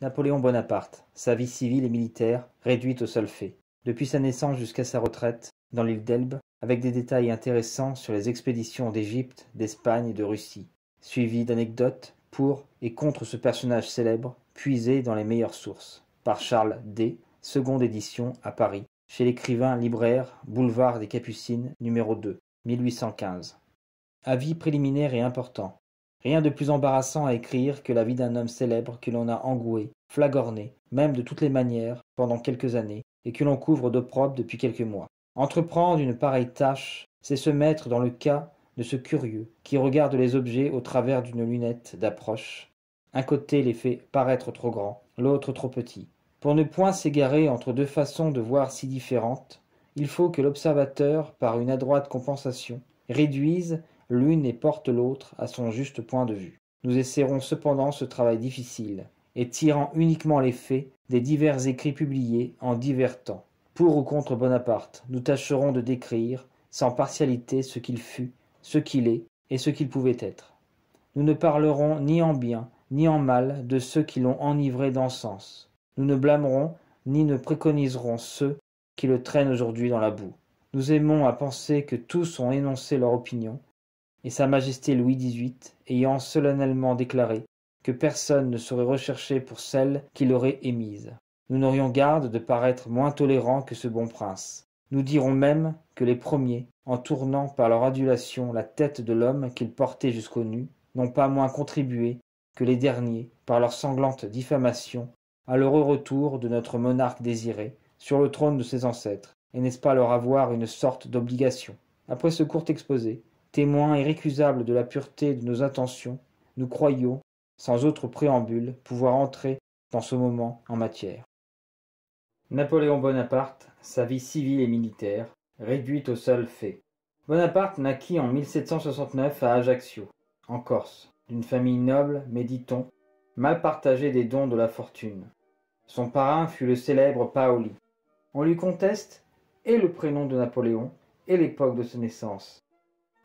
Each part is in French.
Napoléon Bonaparte, sa vie civile et militaire, réduite au seul fait, depuis sa naissance jusqu'à sa retraite, dans l'île d'Elbe, avec des détails intéressants sur les expéditions d'Égypte, d'Espagne et de Russie, suivies d'anecdotes pour et contre ce personnage célèbre, puisées dans les meilleures sources, par Charles D., seconde édition à Paris, chez l'écrivain libraire, boulevard des Capucines, numéro 2, 1815. Avis préliminaire et important. Rien de plus embarrassant à écrire que la vie d'un homme célèbre que l'on a engoué, flagorné, même de toutes les manières, pendant quelques années, et que l'on couvre d'opprobre depuis quelques mois. Entreprendre une pareille tâche, c'est se mettre dans le cas de ce curieux qui regarde les objets au travers d'une lunette d'approche. Un côté les fait paraître trop grands, l'autre trop petit. Pour ne point s'égarer entre deux façons de voir si différentes, il faut que l'observateur, par une adroite compensation, réduise l'une et porte l'autre à son juste point de vue. Nous essaierons cependant ce travail difficile, et tirant uniquement les faits des divers écrits publiés en divers temps. Pour ou contre Bonaparte, nous tâcherons de décrire, sans partialité, ce qu'il fut, ce qu'il est, et ce qu'il pouvait être. Nous ne parlerons ni en bien, ni en mal de ceux qui l'ont enivré d'encens. Nous ne blâmerons, ni ne préconiserons ceux qui le traînent aujourd'hui dans la boue. Nous aimons à penser que tous ont énoncé leur opinion, et Sa Majesté Louis XVIII ayant solennellement déclaré que personne ne serait recherché pour celle qui l'aurait émise. Nous n'aurions garde de paraître moins tolérants que ce bon prince. Nous dirons même que les premiers, en tournant par leur adulation la tête de l'homme qu'ils portaient jusqu'aux nues, n'ont pas moins contribué que les derniers, par leur sanglante diffamation, à l'heureux retour de notre monarque désiré sur le trône de ses ancêtres, et n'est-ce pas leur avoir une sorte d'obligation. Après ce court exposé, témoins irrécusables de la pureté de nos intentions, nous croyons, sans autre préambule, pouvoir entrer dans ce moment en matière. Napoléon Bonaparte, sa vie civile et militaire, réduite au seul fait. Bonaparte naquit en 1769 à Ajaccio, en Corse, d'une famille noble, mais dit-on, mal partagée des dons de la fortune. Son parrain fut le célèbre Paoli. On lui conteste et le prénom de Napoléon et l'époque de sa naissance,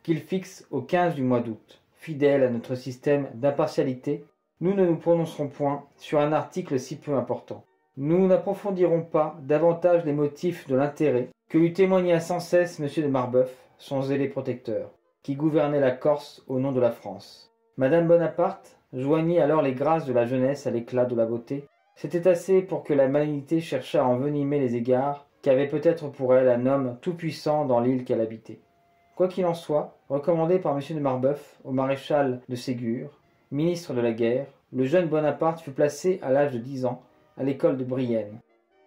qu'il fixe au 15 du mois d'août. Fidèle à notre système d'impartialité, nous ne nous prononcerons point sur un article si peu important. Nous n'approfondirons pas davantage les motifs de l'intérêt que lui témoigna sans cesse M. de Marbeuf, son zélé protecteur, qui gouvernait la Corse au nom de la France. Madame Bonaparte joignit alors les grâces de la jeunesse à l'éclat de la beauté. C'était assez pour que la malignité cherchât à envenimer les égards qu'avait peut-être pour elle un homme tout-puissant dans l'île qu'elle habitait. Quoi qu'il en soit, recommandé par M. de Marbeuf au maréchal de Ségur, ministre de la guerre, le jeune Bonaparte fut placé à l'âge de 10 ans à l'école de Brienne,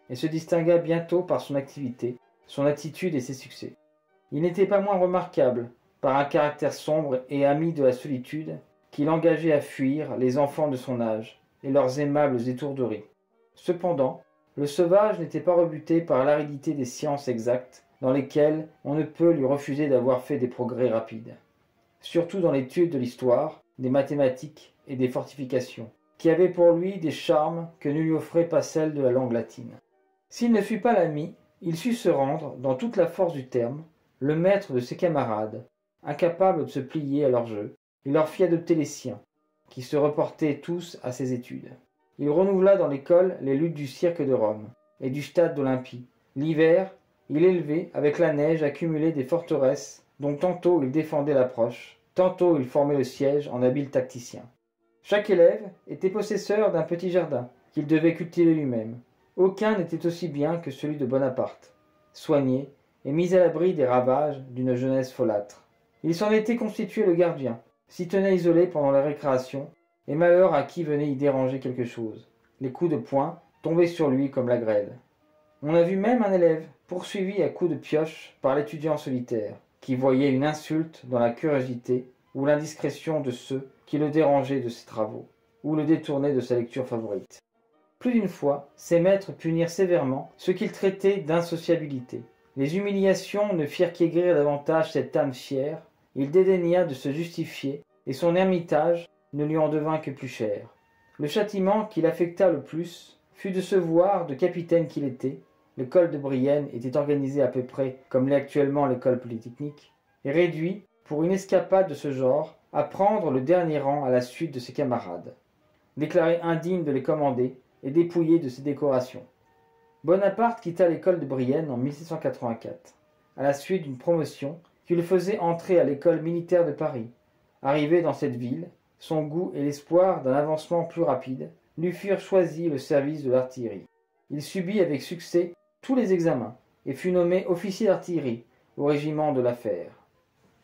et se distingua bientôt par son activité, son attitude et ses succès. Il n'était pas moins remarquable par un caractère sombre et ami de la solitude qui l'engageait à fuir les enfants de son âge et leurs aimables étourderies. Cependant, le sauvage n'était pas rebuté par l'aridité des sciences exactes, dans lesquels on ne peut lui refuser d'avoir fait des progrès rapides, surtout dans l'étude de l'histoire, des mathématiques et des fortifications, qui avaient pour lui des charmes que ne lui offraient pas celles de la langue latine. S'il ne fut pas l'ami, il sut se rendre, dans toute la force du terme, le maître de ses camarades, incapable de se plier à leur jeu, il leur fit adopter les siens, qui se reportaient tous à ses études. Il renouvela dans l'école les luttes du cirque de Rome et du stade d'Olympie. L'hiver, il élevait, avec la neige accumulée, des forteresses dont tantôt il défendait l'approche, tantôt il formait le siège en habile tacticien. Chaque élève était possesseur d'un petit jardin qu'il devait cultiver lui-même. Aucun n'était aussi bien que celui de Bonaparte, soigné et mis à l'abri des ravages d'une jeunesse folâtre. Il s'en était constitué le gardien, s'y tenait isolé pendant la récréation, et malheur à qui venait y déranger quelque chose. Les coups de poing tombaient sur lui comme la grêle. On a vu même un élève poursuivi à coups de pioche par l'étudiant solitaire, qui voyait une insulte dans la curiosité ou l'indiscrétion de ceux qui le dérangeaient de ses travaux, ou le détournaient de sa lecture favorite. Plus d'une fois, ses maîtres punirent sévèrement ce qu'ils traitaient d'insociabilité. Les humiliations ne firent qu'aigrir davantage cette âme fière, il dédaigna de se justifier, et son ermitage ne lui en devint que plus cher. Le châtiment qui l'affecta le plus fut de se voir, de capitaine qu'il était, l'école de Brienne était organisée à peu près comme l'est actuellement l'école polytechnique, et réduit, pour une escapade de ce genre, à prendre le dernier rang à la suite de ses camarades. Déclaré indigne de les commander, et dépouillé de ses décorations. Bonaparte quitta l'école de Brienne en 1784, à la suite d'une promotion qui le faisait entrer à l'école militaire de Paris. Arrivé dans cette ville, son goût et l'espoir d'un avancement plus rapide lui furent choisis le service de l'artillerie. Il subit avec succès tous les examens et fut nommé officier d'artillerie au régiment de l'affaire.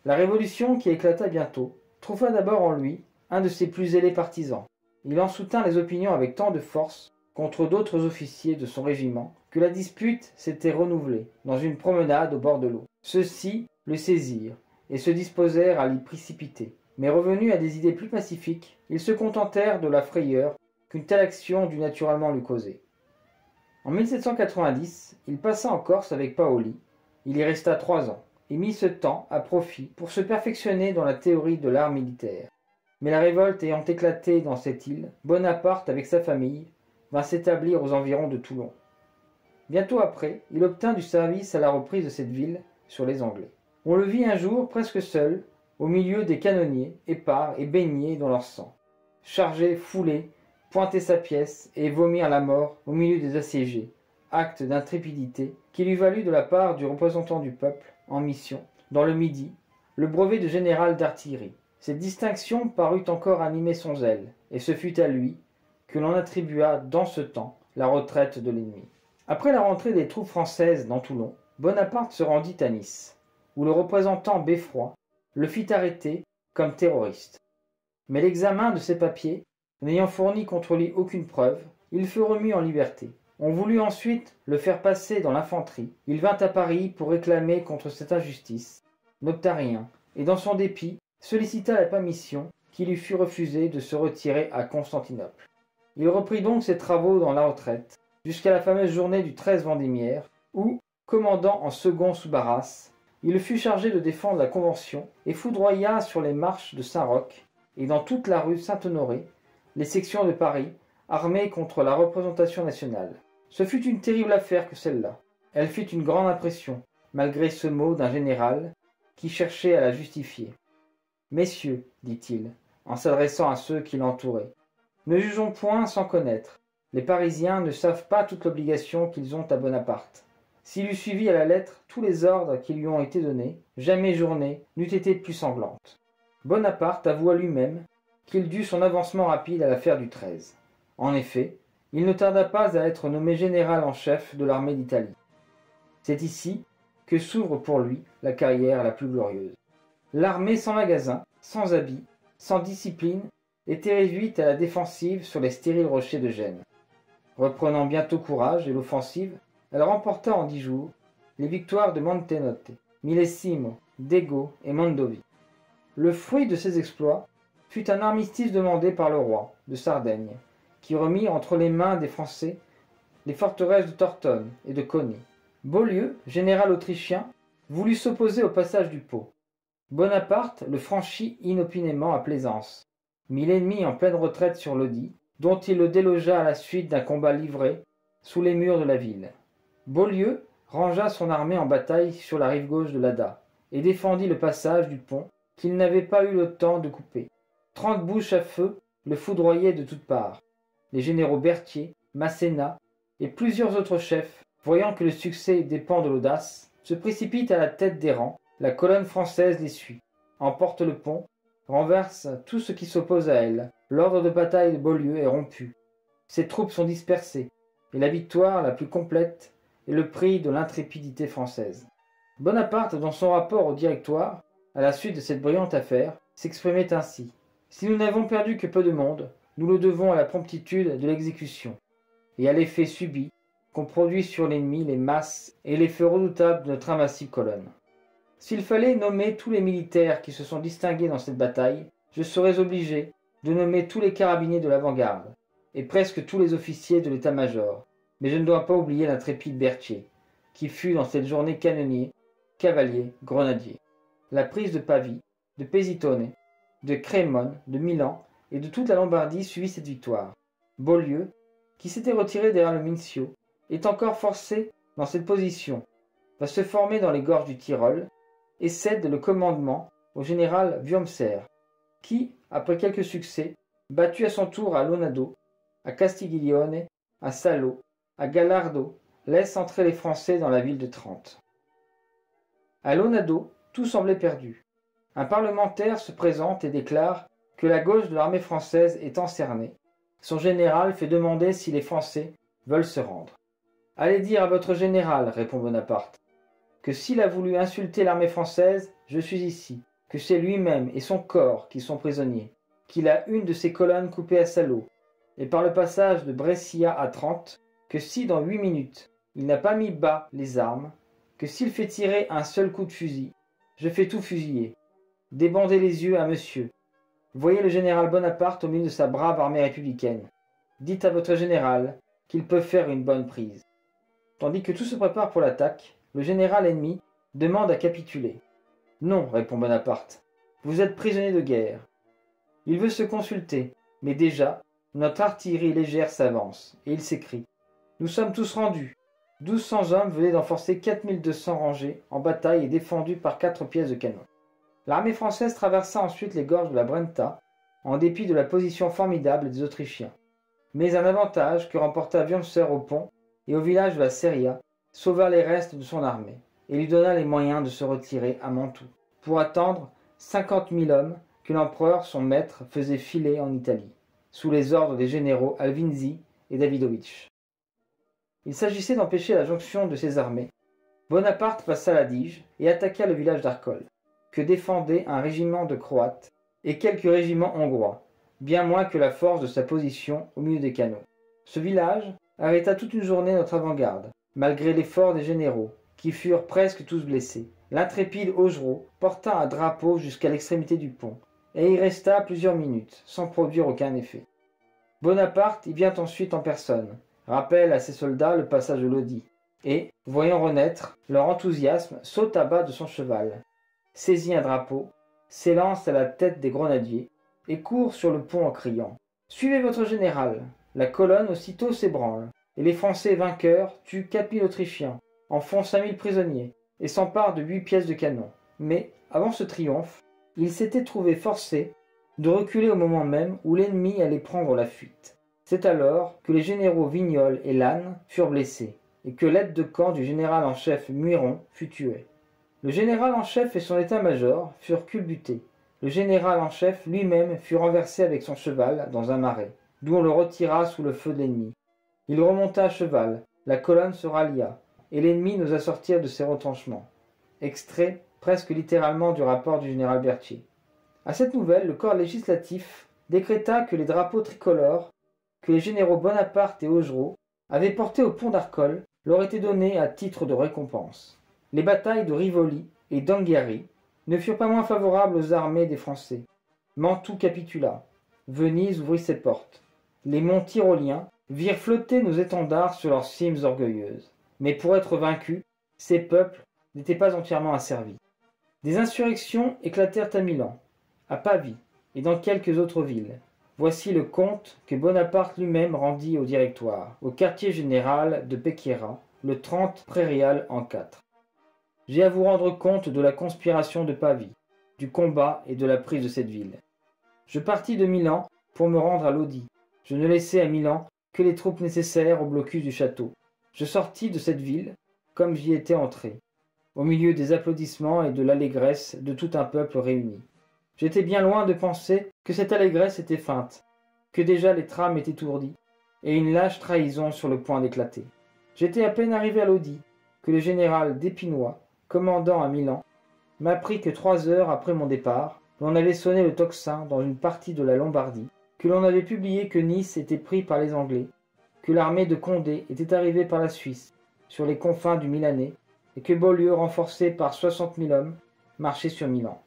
La révolution qui éclata bientôt trouva d'abord en lui un de ses plus zélés partisans. Il en soutint les opinions avec tant de force contre d'autres officiers de son régiment que la dispute s'était renouvelée dans une promenade au bord de l'eau. Ceux-ci le saisirent et se disposèrent à l'y précipiter. Mais revenus à des idées plus pacifiques, ils se contentèrent de la frayeur qu'une telle action dut naturellement lui causer. En 1790, il passa en Corse avec Paoli. Il y resta 3 ans et mit ce temps à profit pour se perfectionner dans la théorie de l'art militaire. Mais la révolte ayant éclaté dans cette île, Bonaparte avec sa famille vint s'établir aux environs de Toulon. Bientôt après, il obtint du service à la reprise de cette ville sur les Anglais. On le vit un jour presque seul, au milieu des canonniers, épars et baignés dans leur sang, chargé, foulé, pointer sa pièce et vomir la mort au milieu des assiégés, acte d'intrépidité qui lui valut de la part du représentant du peuple en mission, dans le Midi, le brevet de général d'artillerie. Cette distinction parut encore animer son zèle, et ce fut à lui que l'on attribua dans ce temps la retraite de l'ennemi. Après la rentrée des troupes françaises dans Toulon, Bonaparte se rendit à Nice, où le représentant Beffroy le fit arrêter comme terroriste. Mais l'examen de ses papiers n'ayant fourni contre lui aucune preuve, il fut remis en liberté. On voulut ensuite le faire passer dans l'infanterie. Il vint à Paris pour réclamer contre cette injustice, n'obtint rien, et dans son dépit, sollicita la permission qui lui fut refusée de se retirer à Constantinople. Il reprit donc ses travaux dans la retraite, jusqu'à la fameuse journée du 13 Vendémiaire, où, commandant en second sous Barras, il fut chargé de défendre la Convention et foudroya sur les marches de Saint-Roch et dans toute la rue Saint-Honoré les sections de Paris, armées contre la représentation nationale. Ce fut une terrible affaire que celle-là. Elle fit une grande impression, malgré ce mot d'un général qui cherchait à la justifier. « Messieurs, dit-il, en s'adressant à ceux qui l'entouraient, ne jugeons point sans connaître. Les Parisiens ne savent pas toute l'obligation qu'ils ont à Bonaparte. S'il eût suivi à la lettre tous les ordres qui lui ont été donnés, jamais journée n'eût été plus sanglante. » Bonaparte avoua lui-même qu'il dut son avancement rapide à l'affaire du 13. En effet, il ne tarda pas à être nommé général en chef de l'armée d'Italie. C'est ici que s'ouvre pour lui la carrière la plus glorieuse. L'armée sans magasin, sans habits, sans discipline, était réduite à la défensive sur les stériles rochers de Gênes. Reprenant bientôt courage et l'offensive, elle remporta en 10 jours les victoires de Montenotte, Millesimo, Dego et Mondovi. Le fruit de ces exploits fut un armistice demandé par le roi de Sardaigne, qui remit entre les mains des Français les forteresses de Tortone et de Coni. Beaulieu, général autrichien, voulut s'opposer au passage du Pô. Bonaparte le franchit inopinément à Plaisance, mit l'ennemi en pleine retraite sur Lodi, dont il le délogea à la suite d'un combat livré sous les murs de la ville. Beaulieu rangea son armée en bataille sur la rive gauche de l'Adda et défendit le passage du pont qu'il n'avait pas eu le temps de couper. 30 bouches à feu le foudroyaient de toutes parts. Les généraux Berthier, Masséna et plusieurs autres chefs, voyant que le succès dépend de l'audace, se précipitent à la tête des rangs. La colonne française les suit, emporte le pont, renverse tout ce qui s'oppose à elle. L'ordre de bataille de Beaulieu est rompu. Ses troupes sont dispersées, et la victoire la plus complète est le prix de l'intrépidité française. Bonaparte, dans son rapport au directoire, à la suite de cette brillante affaire, s'exprimait ainsi. Si nous n'avons perdu que peu de monde, nous le devons à la promptitude de l'exécution et à l'effet subi qu'ont produit sur l'ennemi les masses et l'effet redoutable de notre impassible colonne. S'il fallait nommer tous les militaires qui se sont distingués dans cette bataille, je serais obligé de nommer tous les carabiniers de l'avant-garde et presque tous les officiers de l'état-major, mais je ne dois pas oublier l'intrépide Berthier, qui fut dans cette journée canonnier, cavalier, grenadier. La prise de Pavie, de Pesitone, de Crémone, de Milan et de toute la Lombardie suivit cette victoire. Beaulieu, qui s'était retiré derrière le Mincio, est encore forcé dans cette position, va se former dans les gorges du Tyrol et cède le commandement au général Wurmser, qui, après quelques succès, battu à son tour à Lonato, à Castiglione à Salo, à Gallardo, laisse entrer les Français dans la ville de Trente. À Lonato, tout semblait perdu. Un parlementaire se présente et déclare que la gauche de l'armée française est encernée. Son général fait demander si les Français veulent se rendre. « Allez dire à votre général, » répond Bonaparte, « que s'il a voulu insulter l'armée française, je suis ici, que c'est lui-même et son corps qui sont prisonniers, qu'il a une de ses colonnes coupée à Salo, et par le passage de Brescia à Trente, que si dans 8 minutes il n'a pas mis bas les armes, que s'il fait tirer un seul coup de fusil, je fais tout fusiller. Débandez les yeux à monsieur. Voyez le général Bonaparte au milieu de sa brave armée républicaine. Dites à votre général qu'il peut faire une bonne prise. » Tandis que tout se prépare pour l'attaque, le général ennemi demande à capituler. « Non, » répond Bonaparte, « vous êtes prisonnier de guerre. » Il veut se consulter, mais déjà, notre artillerie légère s'avance, et il s'écrie. « Nous sommes tous rendus. 1200 hommes venaient d'enforcer 4200 rangées en bataille et défendues par 4 pièces de canon. » L'armée française traversa ensuite les gorges de la Brenta, en dépit de la position formidable des Autrichiens. Mais un avantage que remporta Wurmser au pont et au village de la Seria sauva les restes de son armée et lui donna les moyens de se retirer à Mantoue, pour attendre 50 000 hommes que l'empereur, son maître, faisait filer en Italie, sous les ordres des généraux Alvinzi et Davidovitch. Il s'agissait d'empêcher la jonction de ces armées. Bonaparte passa la Dige et attaqua le village d'Arcole, que défendait un régiment de Croates et quelques régiments hongrois, bien moins que la force de sa position au milieu des canaux. Ce village arrêta toute une journée notre avant-garde, malgré l'effort des généraux, qui furent presque tous blessés. L'intrépide Augereau porta un drapeau jusqu'à l'extrémité du pont, et y resta plusieurs minutes, sans produire aucun effet. Bonaparte y vient ensuite en personne, rappelle à ses soldats le passage de Lodi, et, voyant renaître leur enthousiasme, saute à bas de son cheval, saisit un drapeau, s'élance à la tête des grenadiers, et court sur le pont en criant « Suivez votre général !» La colonne aussitôt s'ébranle, et les Français vainqueurs tuent 4000 Autrichiens, en font 5000 prisonniers, et s'emparent de 8 pièces de canon. Mais, avant ce triomphe, ils s'étaient trouvés forcés de reculer au moment même où l'ennemi allait prendre la fuite. C'est alors que les généraux Vignol et Lannes furent blessés, et que l'aide de camp du général en chef Muiron fut tué. Le général en chef et son état-major furent culbutés. Le général en chef lui-même fut renversé avec son cheval dans un marais, d'où on le retira sous le feu de l'ennemi. Il remonta à cheval, la colonne se rallia, et l'ennemi n'osa sortir de ses retranchements. Extrait presque littéralement du rapport du général Berthier. À cette nouvelle, le corps législatif décréta que les drapeaux tricolores que les généraux Bonaparte et Augereau avaient portés au pont d'Arcole leur étaient donnés à titre de récompense. Les batailles de Rivoli et d'Anghiari ne furent pas moins favorables aux armées des Français. Mantoue capitula. Venise ouvrit ses portes. Les monts tyroliens virent flotter nos étendards sur leurs cimes orgueilleuses. Mais pour être vaincus, ces peuples n'étaient pas entièrement asservis. Des insurrections éclatèrent à Milan, à Pavie et dans quelques autres villes. Voici le compte que Bonaparte lui-même rendit au directoire, au quartier général de Pequera, le 30 Prairial en 4. J'ai à vous rendre compte de la conspiration de Pavie, du combat et de la prise de cette ville. Je partis de Milan pour me rendre à Lodi. Je ne laissai à Milan que les troupes nécessaires au blocus du château. Je sortis de cette ville comme j'y étais entré, au milieu des applaudissements et de l'allégresse de tout un peuple réuni. J'étais bien loin de penser que cette allégresse était feinte, que déjà les trames étaient étourdies et une lâche trahison sur le point d'éclater. J'étais à peine arrivé à Lodi que le général d'Épinois, commandant à Milan, m'apprit que 3 heures après mon départ, l'on avait sonné le tocsin dans une partie de la Lombardie, que l'on avait publié que Nice était pris par les Anglais, que l'armée de Condé était arrivée par la Suisse, sur les confins du Milanais, et que Beaulieu, renforcé par 60 000 hommes, marchait sur Milan.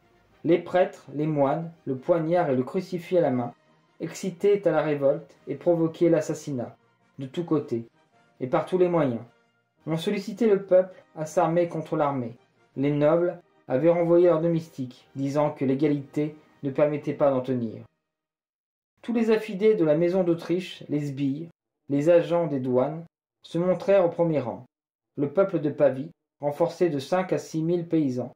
Les prêtres, les moines, le poignard et le crucifix à la main, excitaient à la révolte et provoquaient l'assassinat, de tous côtés, et par tous les moyens. On sollicitait le peuple à s'armer contre l'armée. Les nobles avaient renvoyé leurs domestiques, disant que l'égalité ne permettait pas d'en tenir. Tous les affidés de la maison d'Autriche, les sbires, les agents des douanes, se montrèrent au premier rang. Le peuple de Pavie, renforcé de 5 000 à 6 000 paysans,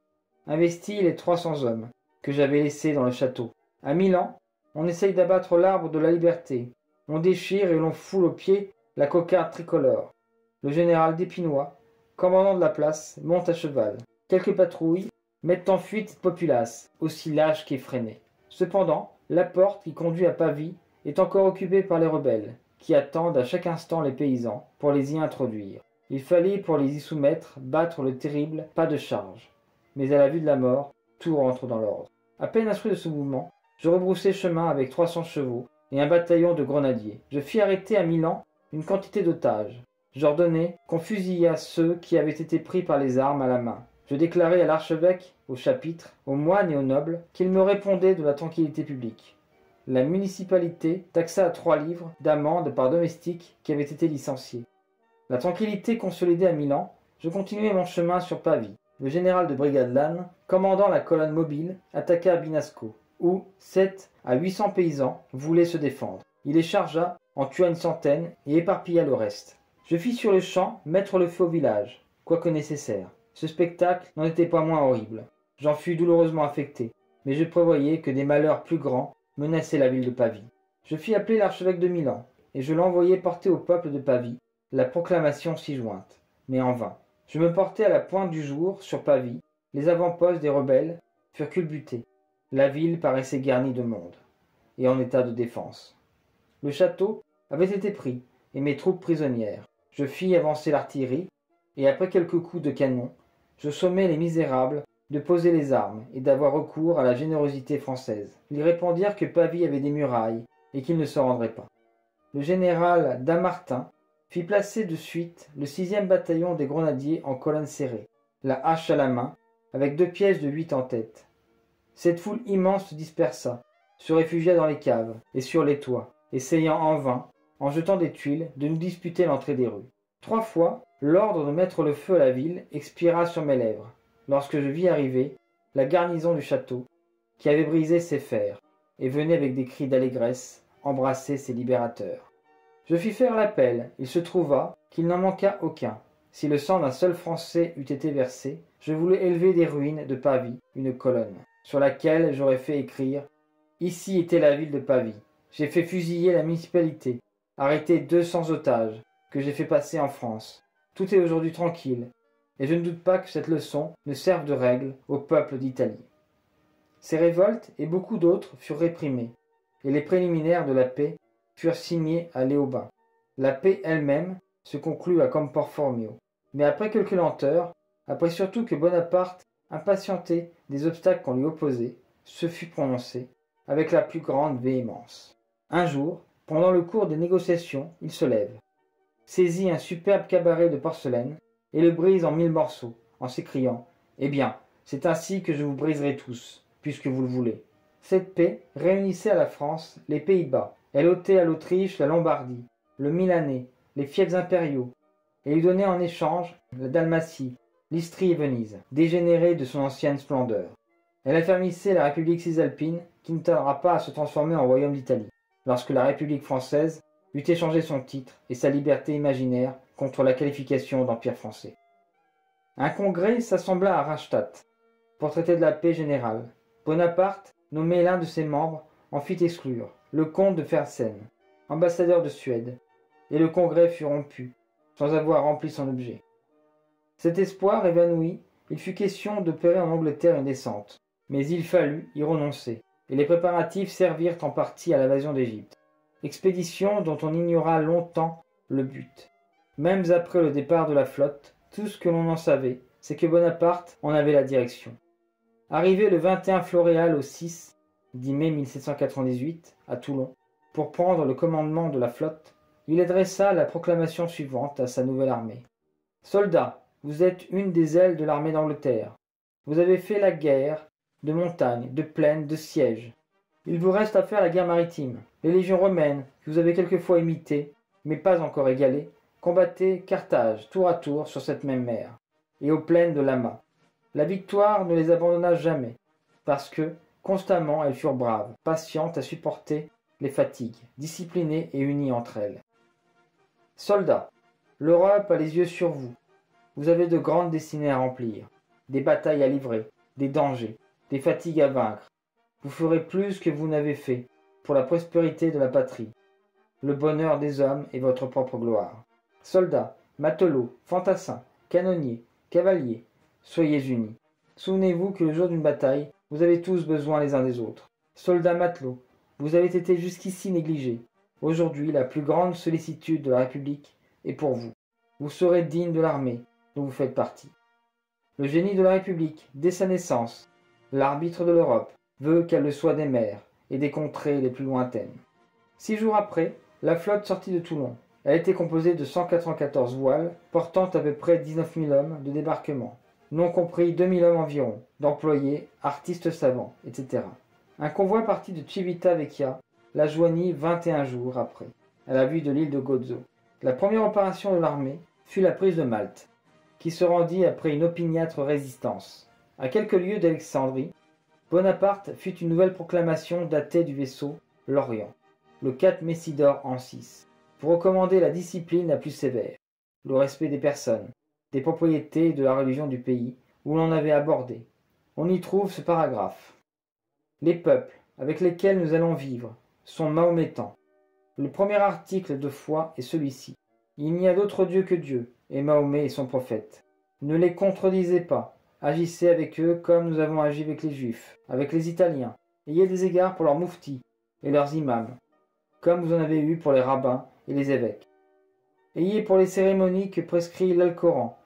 investit les 300 hommes que j'avais laissés dans le château. À Milan, on essaye d'abattre l'arbre de la liberté. On déchire et l'on foule aux pieds la cocarde tricolore. Le général d'Épinois, commandant de la place, monte à cheval. Quelques patrouilles mettent en fuite cette populace, aussi lâche qu'effrénée. Cependant, la porte qui conduit à Pavie est encore occupée par les rebelles, qui attendent à chaque instant les paysans pour les y introduire. Il fallait, pour les y soumettre, battre le terrible pas de charge. Mais à la vue de la mort, tout rentre dans l'ordre. À peine instruit de ce mouvement, je rebroussai chemin avec 300 chevaux et un bataillon de grenadiers. Je fis arrêter à Milan une quantité d'otages. J'ordonnai qu'on fusillât ceux qui avaient été pris par les armes à la main. Je déclarai à l'archevêque, au chapitre, aux moines et aux nobles qu'ils me répondaient de la tranquillité publique. La municipalité taxa à 3 livres d'amende par domestique qui avait été licencié. La tranquillité consolidée à Milan, je continuai mon chemin sur Pavie. Le général de brigade Lannes, commandant la colonne mobile, attaqua Binasco, où 700 à 800 paysans voulaient se défendre. Il les chargea, en tua une centaine et éparpilla le reste. Je fis sur le champ mettre le feu au village, quoique nécessaire. Ce spectacle n'en était pas moins horrible. J'en fus douloureusement affecté, mais je prévoyais que des malheurs plus grands menaçaient la ville de Pavie. Je fis appeler l'archevêque de Milan, et je l'envoyai porter au peuple de Pavie la proclamation si jointe, mais en vain. Je me portai à la pointe du jour sur Pavie, les avant-postes des rebelles furent culbutés. La ville paraissait garnie de monde, et en état de défense. Le château avait été pris, et mes troupes prisonnières. Je fis avancer l'artillerie, et après quelques coups de canon, je sommai les misérables de poser les armes et d'avoir recours à la générosité française. Ils répondirent que Pavie avait des murailles, et qu'ils ne se rendraient pas. Le général Damartin fit placer de suite le 6e bataillon des grenadiers en colonne serrée, la hache à la main, avec 2 pièges de 8 en tête. Cette foule immense se dispersa, se réfugia dans les caves et sur les toits, essayant en vain, en jetant des tuiles, de nous disputer l'entrée des rues. 3 fois, l'ordre de mettre le feu à la ville expira sur mes lèvres, lorsque je vis arriver la garnison du château, qui avait brisé ses fers, et venait avec des cris d'allégresse embrasser ses libérateurs. Je fis faire l'appel, il se trouva qu'il n'en manqua aucun. Si le sang d'un seul Français eût été versé, je voulais élever des ruines de Pavie une colonne, sur laquelle j'aurais fait écrire « Ici était la ville de Pavie. J'ai fait fusiller la municipalité, arrêter 200 otages que j'ai fait passer en France. Tout est aujourd'hui tranquille, et je ne doute pas que cette leçon ne serve de règle au peuple d'Italie. » Ces révoltes et beaucoup d'autres furent réprimées, et les préliminaires de la paix furent signés à Léoba. La paix elle-même se conclut à Camporformio. Mais après quelques lenteurs, après surtout que Bonaparte, impatienté des obstacles qu'on lui opposait, se fut prononcé avec la plus grande véhémence. Un jour, pendant le cours des négociations, il se lève, saisit un superbe cabaret de porcelaine et le brise en 1000 morceaux, en s'écriant « Eh bien, c'est ainsi que je vous briserai tous, puisque vous le voulez. » Cette paix réunissait à la France les Pays-Bas. Elle ôtait à l'Autriche la Lombardie, le Milanais, les fiefs impériaux, et lui donnait en échange la Dalmatie, l'Istrie et Venise, dégénérée de son ancienne splendeur. Elle affermissait la République cisalpine, qui ne tardera pas à se transformer en royaume d'Italie, lorsque la République française eut échangé son titre et sa liberté imaginaire contre la qualification d'Empire français. Un congrès s'assembla à Rastatt pour traiter de la paix générale. Bonaparte, nommé l'un de ses membres, en fit exclure le comte de Fersen, ambassadeur de Suède, et le congrès fut rompu, sans avoir rempli son objet. Cet espoir évanoui, il fut question d'opérer en Angleterre une descente, mais il fallut y renoncer, et les préparatifs servirent en partie à l'invasion d'Égypte, expédition dont on ignora longtemps le but. Même après le départ de la flotte, tout ce que l'on en savait, c'est que Bonaparte en avait la direction. Arrivé le 21 Floréal au 6, 10 mai 1798, à Toulon, pour prendre le commandement de la flotte, il adressa la proclamation suivante à sa nouvelle armée. « Soldats, vous êtes une des ailes de l'armée d'Angleterre. Vous avez fait la guerre de montagne, de plaine, de siège. Il vous reste à faire la guerre maritime. Les légions romaines, que vous avez quelquefois imitées, mais pas encore égalées, combattaient Carthage tour à tour sur cette même mer, et aux plaines de Lama. La victoire ne les abandonna jamais, parce que, constamment, elles furent braves, patientes à supporter les fatigues, disciplinées et unies entre elles. Soldats, l'Europe a les yeux sur vous. Vous avez de grandes destinées à remplir, des batailles à livrer, des dangers, des fatigues à vaincre. Vous ferez plus que vous n'avez fait pour la prospérité de la patrie. le bonheur des hommes et votre propre gloire. Soldats, matelots, fantassins, canonniers, cavaliers, soyez unis. Souvenez-vous que le jour d'une bataille, vous avez tous besoin les uns des autres. Soldats, matelots, vous avez été jusqu'ici négligés. Aujourd'hui, la plus grande sollicitude de la République est pour vous. Vous serez dignes de l'armée dont vous faites partie. Le génie de la République, dès sa naissance, l'arbitre de l'Europe, veut qu'elle le soit des mers et des contrées les plus lointaines. 6 jours après, la flotte sortit de Toulon. Elle était composée de 194 voiles, portant à peu près 19 000 hommes de débarquement, non compris 2 000 hommes environ, d'employés, artistes savants, etc. Un convoi parti de Civitavecchia la joignit 21 jours après, à la vue de l'île de Gozo. La première opération de l'armée fut la prise de Malte, qui se rendit après une opiniâtre résistance. À quelques lieues d'Alexandrie, Bonaparte fit une nouvelle proclamation datée du vaisseau L'Orient, le 4 Messidor en 6, pour recommander la discipline la plus sévère, le respect des personnes, des propriétés et de la religion du pays où l'on avait abordé. On y trouve ce paragraphe. Les peuples avec lesquels nous allons vivre sont mahométans. Le premier article de foi est celui-ci. Il n'y a d'autre Dieu que Dieu, et Mahomet et son prophète. Ne les contredisez pas, agissez avec eux comme nous avons agi avec les Juifs, avec les Italiens. Ayez des égards pour leurs mouftis et leurs imams, comme vous en avez eu pour les rabbins et les évêques. Ayez pour les cérémonies que prescrit l'Alcoran,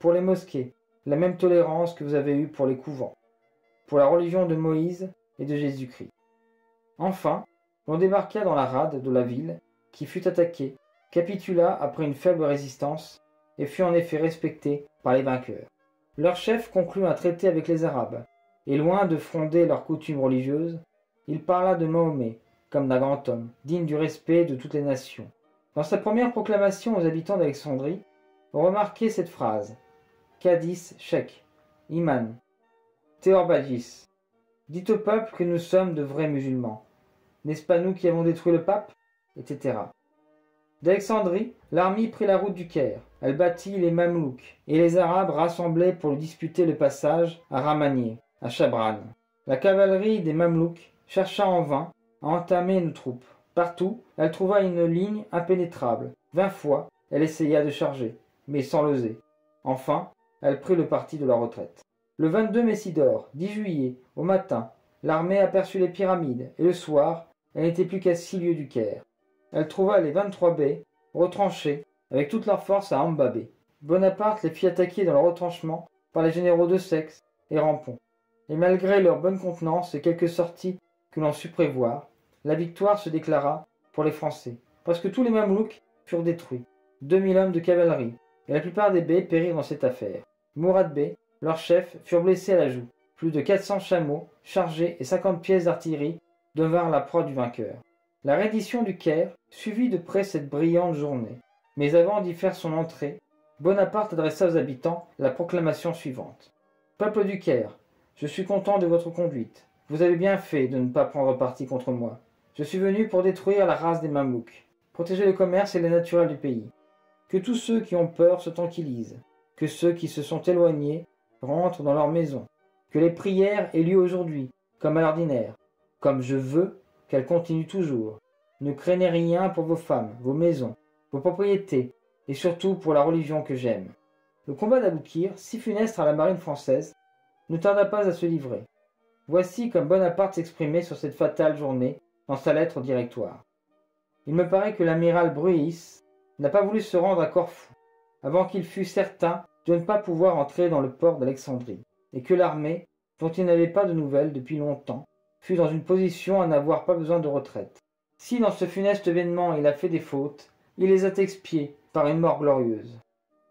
pour les mosquées, la même tolérance que vous avez eue pour les couvents, pour la religion de Moïse et de Jésus-Christ. Enfin, l'on débarqua dans la rade de la ville, qui fut attaquée, capitula après une faible résistance, et fut en effet respectée par les vainqueurs. Leur chef conclut un traité avec les Arabes, et loin de fronder leurs coutumes religieuses, il parla de Mahomet, comme d'un grand homme, digne du respect de toutes les nations. Dans sa première proclamation aux habitants d'Alexandrie, on remarquait cette phrase « Kadis, Sheikh, Iman, Théorbagis, dites au peuple que nous sommes de vrais musulmans. N'est-ce pas nous qui avons détruit le pape ?» etc. D'Alexandrie, l'armée prit la route du Caire. Elle battit les Mamelouks et les Arabes rassemblés pour disputer le passage à Ramanieh, à Chabran. La cavalerie des Mamelouks chercha en vain à entamer nos troupes. Partout, elle trouva une ligne impénétrable. 20 fois, elle essaya de charger, mais sans l'oser. Enfin, elle prit le parti de la retraite. Le 22 Messidor, 10 juillet, au matin, l'armée aperçut les pyramides, et le soir, elle n'était plus qu'à 6 lieues du Caire. Elle trouva les 23 baies retranchées avec toutes leurs forces à Embabé. Bonaparte les fit attaquer dans leur retranchement par les généraux de Sex et Rampon. Et malgré leur bonne contenance et quelques sorties que l'on sut prévoir, la victoire se déclara pour les Français. Presque tous les Mamelouks furent détruits, 2000 hommes de cavalerie, et la plupart des baies périrent dans cette affaire. Mourad Bey, leur chef, furent blessés à la joue. Plus de 400 chameaux chargés et 50 pièces d'artillerie devinrent la proie du vainqueur. La reddition du Caire suivit de près cette brillante journée. Mais avant d'y faire son entrée, Bonaparte adressa aux habitants la proclamation suivante. « Peuple du Caire, je suis content de votre conduite. Vous avez bien fait de ne pas prendre parti contre moi. Je suis venu pour détruire la race des Mamelouks, protéger le commerce et les naturels du pays. Que tous ceux qui ont peur se tranquillisent, que ceux qui se sont éloignés rentrent dans leur maison. Que les prières aient lieu aujourd'hui, comme à l'ordinaire, comme je veux qu'elles continuent toujours. Ne craignez rien pour vos femmes, vos maisons, vos propriétés, et surtout pour la religion que j'aime. » Le combat d'Aboukir, si funeste à la marine française, ne tarda pas à se livrer. Voici comme Bonaparte s'exprimait sur cette fatale journée dans sa lettre au directoire. « Il me paraît que l'amiral Brueys n'a pas voulu se rendre à Corfou avant qu'il fût certain de ne pas pouvoir entrer dans le port d'Alexandrie, et que l'armée, dont il n'avait pas de nouvelles depuis longtemps, fut dans une position à n'avoir pas besoin de retraite. Si dans ce funeste événement il a fait des fautes, il les a expiées par une mort glorieuse.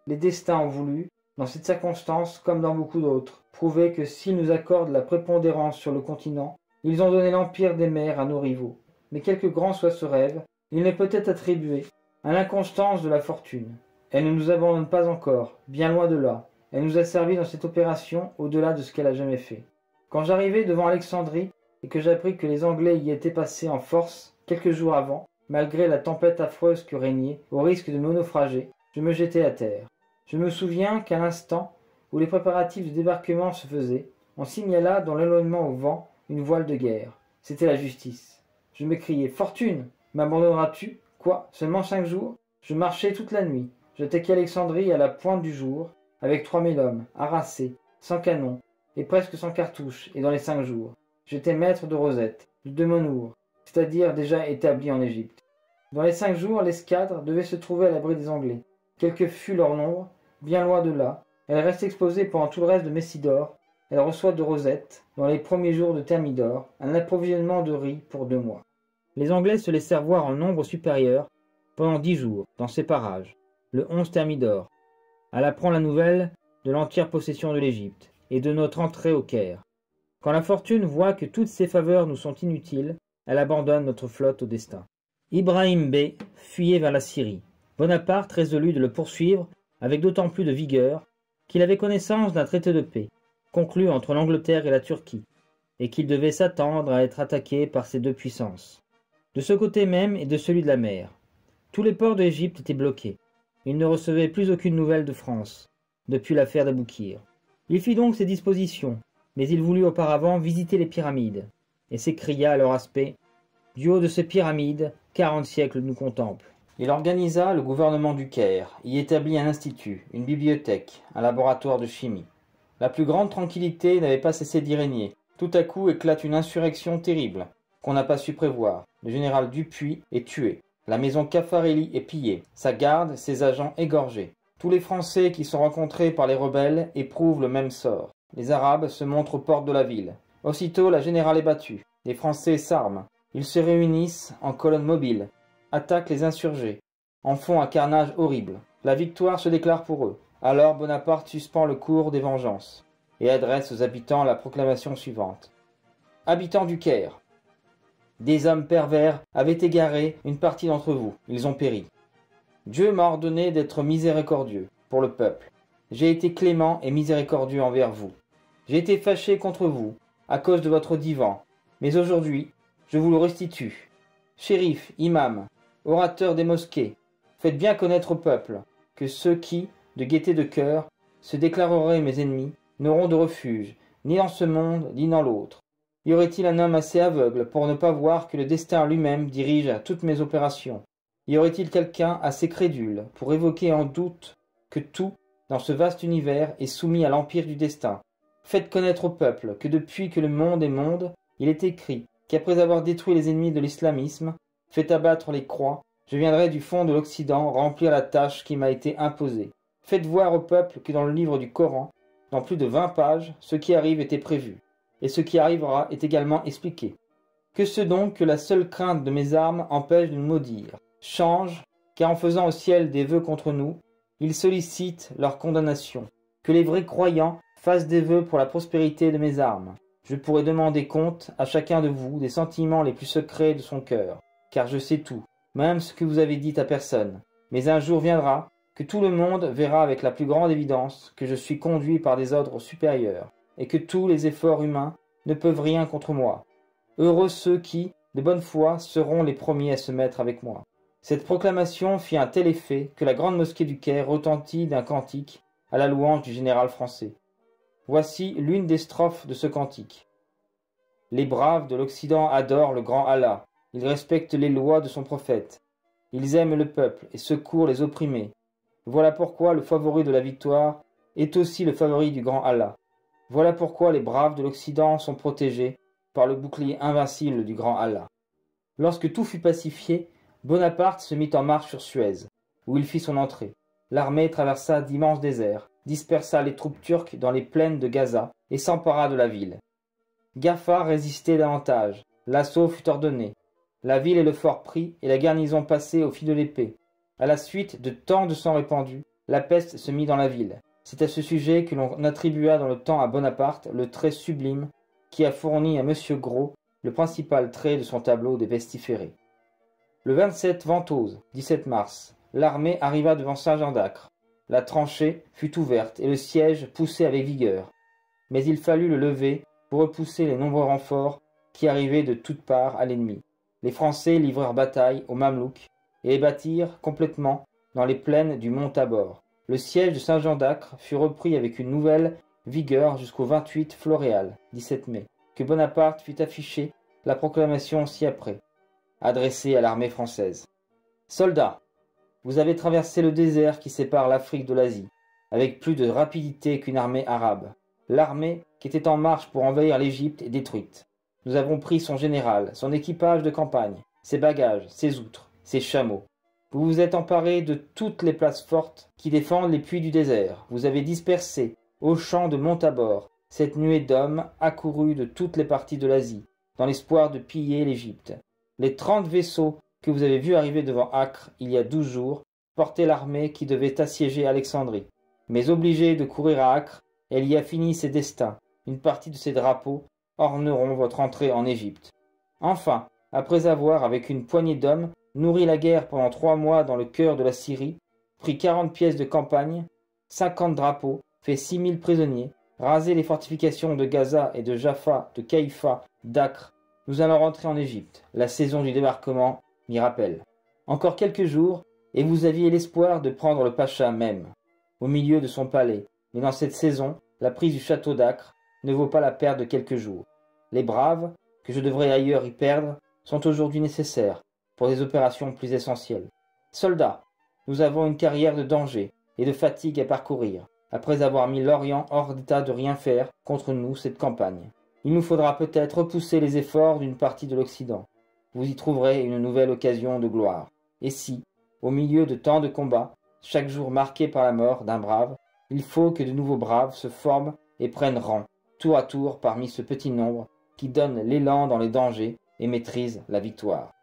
Les destins ont voulu, dans cette circonstance comme dans beaucoup d'autres, prouver que s'ils nous accordent la prépondérance sur le continent, ils ont donné l'empire des mers à nos rivaux. Mais quelque grand soit ce rêve, il n'est peut-être attribué à l'inconstance de la fortune. Elle ne nous abandonne pas encore, bien loin de là. Elle nous a servi dans cette opération au-delà de ce qu'elle a jamais fait. Quand j'arrivai devant Alexandrie et que j'appris que les Anglais y étaient passés en force quelques jours avant, malgré la tempête affreuse que régnait, au risque de me naufrager, je me jetai à terre. Je me souviens qu'à l'instant où les préparatifs de débarquement se faisaient, on signala dans l'éloignement au vent une voile de guerre. C'était la justice. Je m'écriai « Fortune, m'abandonneras-tu, Quoi? Seulement 5 jours? Je marchais toute la nuit. Je taquais Alexandrie à la pointe du jour, avec 3000 hommes, harassés, sans canon, et presque sans cartouche, et dans les 5 jours. J'étais maître de Rosette, de Monour, c'est-à-dire déjà établi en Égypte. Dans les 5 jours, l'escadre devait se trouver à l'abri des Anglais. Quel que fût leur nombre, bien loin de là, elle reste exposée pendant tout le reste de Messidor. Elle reçoit de Rosette, dans les premiers jours de Thermidor, un approvisionnement de riz pour 2 mois. Les Anglais se laissèrent voir en nombre supérieur pendant 10 jours, dans ces parages, le 11 Thermidor. Elle apprend la nouvelle de l'entière possession de l'Égypte et de notre entrée au Caire. Quand la fortune voit que toutes ses faveurs nous sont inutiles, elle abandonne notre flotte au destin. Ibrahim Bey fuyait vers la Syrie. Bonaparte résolut de le poursuivre avec d'autant plus de vigueur qu'il avait connaissance d'un traité de paix, conclu entre l'Angleterre et la Turquie, et qu'il devait s'attendre à être attaqué par ces deux puissances. De ce côté même et de celui de la mer, tous les ports de l'Égypte étaient bloqués. Il ne recevait plus aucune nouvelle de France, depuis l'affaire d'Aboukir. Il fit donc ses dispositions, mais il voulut auparavant visiter les pyramides, et s'écria à leur aspect « Du haut de ces pyramides, 40 siècles nous contemplent ». Il organisa le gouvernement du Caire, y établit un institut, une bibliothèque, un laboratoire de chimie. La plus grande tranquillité n'avait pas cessé d'y régner. Tout à coup éclate une insurrection terrible, qu'on n'a pas su prévoir. Le général Dupuis est tué. La maison Caffarelli est pillée, sa garde, ses agents égorgés. Tous les Français qui sont rencontrés par les rebelles éprouvent le même sort. Les Arabes se montrent aux portes de la ville. Aussitôt, la générale est battue. Les Français s'arment. Ils se réunissent en colonne mobile, attaquent les insurgés, en font un carnage horrible. La victoire se déclare pour eux. Alors Bonaparte suspend le cours des vengeances et adresse aux habitants la proclamation suivante. Habitants du Caire, des hommes pervers avaient égaré une partie d'entre vous. Ils ont péri. Dieu m'a ordonné d'être miséricordieux pour le peuple. J'ai été clément et miséricordieux envers vous. J'ai été fâché contre vous à cause de votre divan, mais aujourd'hui, je vous le restitue. Shérifs, imams, orateurs des mosquées, faites bien connaître au peuple que ceux qui, de gaieté de cœur, se déclareraient mes ennemis, n'auront de refuge, ni dans ce monde, ni dans l'autre. Y aurait-il un homme assez aveugle pour ne pas voir que le destin lui-même dirige toutes mes opérations? Y aurait-il quelqu'un assez crédule pour évoquer en doute que tout, dans ce vaste univers, est soumis à l'empire du destin? Faites connaître au peuple que depuis que le monde est monde, il est écrit qu'après avoir détruit les ennemis de l'islamisme, fait abattre les croix, je viendrai du fond de l'Occident remplir la tâche qui m'a été imposée. Faites voir au peuple que dans le livre du Coran, dans plus de 20 pages, ce qui arrive était prévu, et ce qui arrivera est également expliqué. Que ce donc que la seule crainte de mes armes empêche de nous maudire, change, car en faisant au ciel des vœux contre nous, ils sollicitent leur condamnation. Que les vrais croyants fassent des vœux pour la prospérité de mes armes. Je pourrais demander compte à chacun de vous des sentiments les plus secrets de son cœur, car je sais tout, même ce que vous avez dit à personne. Mais un jour viendra, que tout le monde verra avec la plus grande évidence que je suis conduit par des ordres supérieurs, et que tous les efforts humains ne peuvent rien contre moi. Heureux ceux qui, de bonne foi, seront les premiers à se mettre avec moi. Cette proclamation fit un tel effet que la grande mosquée du Caire retentit d'un cantique à la louange du général français. Voici l'une des strophes de ce cantique. Les braves de l'Occident adorent le grand Allah. Ils respectent les lois de son prophète. Ils aiment le peuple et secourent les opprimés. Voilà pourquoi le favori de la victoire est aussi le favori du grand Allah. Voilà pourquoi les braves de l'Occident sont protégés par le bouclier invincible du grand Allah. Lorsque tout fut pacifié, Bonaparte se mit en marche sur Suez, où il fit son entrée. L'armée traversa d'immenses déserts, dispersa les troupes turques dans les plaines de Gaza et s'empara de la ville. Gaffa résistait davantage, l'assaut fut ordonné. La ville et le fort pris et la garnison passée au fil de l'épée. À la suite de tant de sang répandu, la peste se mit dans la ville. C'est à ce sujet que l'on attribua dans le temps à Bonaparte le trait sublime qui a fourni à M. Gros le principal trait de son tableau des pestiférés. Le 27 Ventose, 17 mars, l'armée arriva devant Saint-Jean-d'Acre. La tranchée fut ouverte et le siège poussé avec vigueur. Mais il fallut le lever pour repousser les nombreux renforts qui arrivaient de toutes parts à l'ennemi. Les Français livrèrent bataille aux Mamelouks et les battirent complètement dans les plaines du mont Tabor. Le siège de Saint-Jean-d'Acre fut repris avec une nouvelle vigueur jusqu'au 28 Floréal, 17 mai, que Bonaparte fit afficher la proclamation ci-après, adressée à l'armée française. Soldats, vous avez traversé le désert qui sépare l'Afrique de l'Asie, avec plus de rapidité qu'une armée arabe. L'armée qui était en marche pour envahir l'Égypte est détruite. Nous avons pris son général, son équipage de campagne, ses bagages, ses outres, ses chameaux. Vous vous êtes emparés de toutes les places fortes qui défendent les puits du désert. Vous avez dispersé, aux champs de Montabor, cette nuée d'hommes accourus de toutes les parties de l'Asie, dans l'espoir de piller l'Égypte. Les 30 vaisseaux que vous avez vus arriver devant Acre il y a 12 jours portaient l'armée qui devait assiéger Alexandrie. Mais obligée de courir à Acre, elle y a fini ses destins. Une partie de ses drapeaux orneront votre entrée en Égypte. Enfin, après avoir, avec une poignée d'hommes, nourri la guerre pendant 3 mois dans le cœur de la Syrie, pris 40 pièces de campagne, 50 drapeaux, fait 6000 prisonniers, rasé les fortifications de Gaza et de Jaffa, de Caïpha, d'Acre, nous allons rentrer en Égypte. La saison du débarquement m'y rappelle. Encore quelques jours, et vous aviez l'espoir de prendre le pacha même, au milieu de son palais, mais dans cette saison, la prise du château d'Acre ne vaut pas la perte de quelques jours. Les braves, que je devrais ailleurs y perdre, sont aujourd'hui nécessaires pour des opérations plus essentielles. Soldats, nous avons une carrière de danger et de fatigue à parcourir, après avoir mis l'Orient hors d'état de rien faire contre nous cette campagne. Il nous faudra peut-être repousser les efforts d'une partie de l'Occident. Vous y trouverez une nouvelle occasion de gloire. Et si, au milieu de tant de combats, chaque jour marqué par la mort d'un brave, il faut que de nouveaux braves se forment et prennent rang, tour à tour parmi ce petit nombre qui donne l'élan dans les dangers et maîtrise la victoire.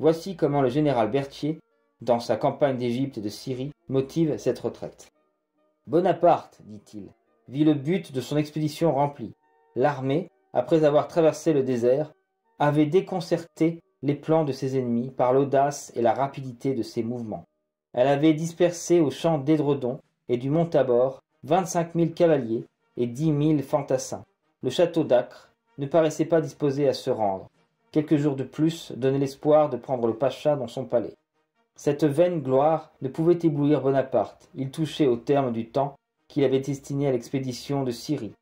Voici comment le général Berthier, dans sa campagne d'Égypte et de Syrie, motive cette retraite. « Bonaparte, dit-il, vit le but de son expédition rempli. L'armée, après avoir traversé le désert, avait déconcerté les plans de ses ennemis par l'audace et la rapidité de ses mouvements. Elle avait dispersé au champ d'Édredon et du Mont-Tabor 25 000 cavaliers et 10 000 fantassins. Le château d'Acre ne paraissait pas disposé à se rendre. Quelques jours de plus donnaient l'espoir de prendre le pacha dans son palais. Cette vaine gloire ne pouvait éblouir Bonaparte. Il touchait au terme du temps qu'il avait destiné à l'expédition de Syrie.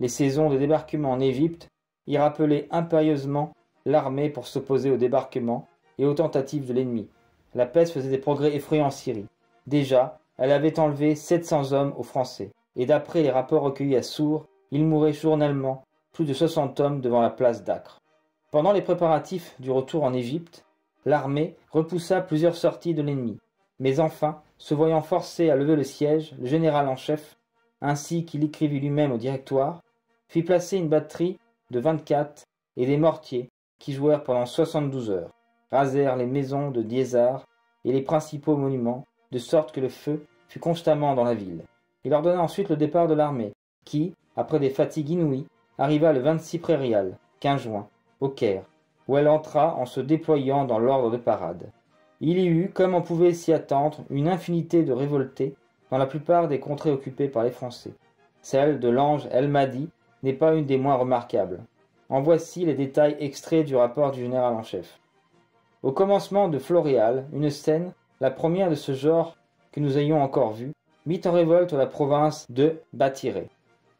Les saisons de débarquement en Égypte y rappelaient impérieusement l'armée pour s'opposer au débarquement et aux tentatives de l'ennemi. La peste faisait des progrès effrayants en Syrie. Déjà, elle avait enlevé 700 hommes aux Français, et d'après les rapports recueillis à Sours, il mourait journalement plus de 60 hommes devant la place d'Acre. Pendant les préparatifs du retour en Égypte, l'armée repoussa plusieurs sorties de l'ennemi. Mais enfin, se voyant forcé à lever le siège, le général en chef, ainsi qu'il écrivit lui-même au directoire, fit placer une batterie de 24 et des mortiers qui jouèrent pendant 72 heures, rasèrent les maisons de Diésar et les principaux monuments, de sorte que le feu fut constamment dans la ville. Il ordonna ensuite le départ de l'armée, qui, après des fatigues inouïes, arriva le 26 Prairial, 15 juin, au Caire, où elle entra en se déployant dans l'ordre de parade. Il y eut, comme on pouvait s'y attendre, une infinité de révoltés dans la plupart des contrées occupées par les Français. Celle de l'ange El Mahdi n'est pas une des moins remarquables. En voici les détails extraits du rapport du général en chef. Au commencement de Floréal, une scène, la première de ce genre que nous ayons encore vue, mit en révolte la province de Bâtiré.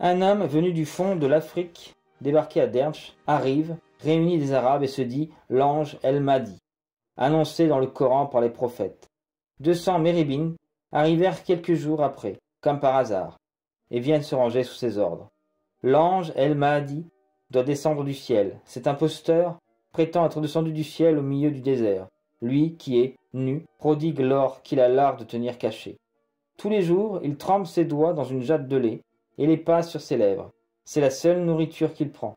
Un homme venu du fond de l'Afrique, débarqué à Derch, arrive, réunit des Arabes et se dit « l'ange El Mahdi », annoncé dans le Coran par les prophètes. 200 Méribines arrivèrent quelques jours après, comme par hasard, et viennent se ranger sous ses ordres. L'ange El Mahdi doit descendre du ciel. Cet imposteur prétend être descendu du ciel au milieu du désert. Lui qui est nu prodigue l'or qu'il a l'art de tenir caché. Tous les jours, il trempe ses doigts dans une jatte de lait et les passe sur ses lèvres. C'est la seule nourriture qu'il prend.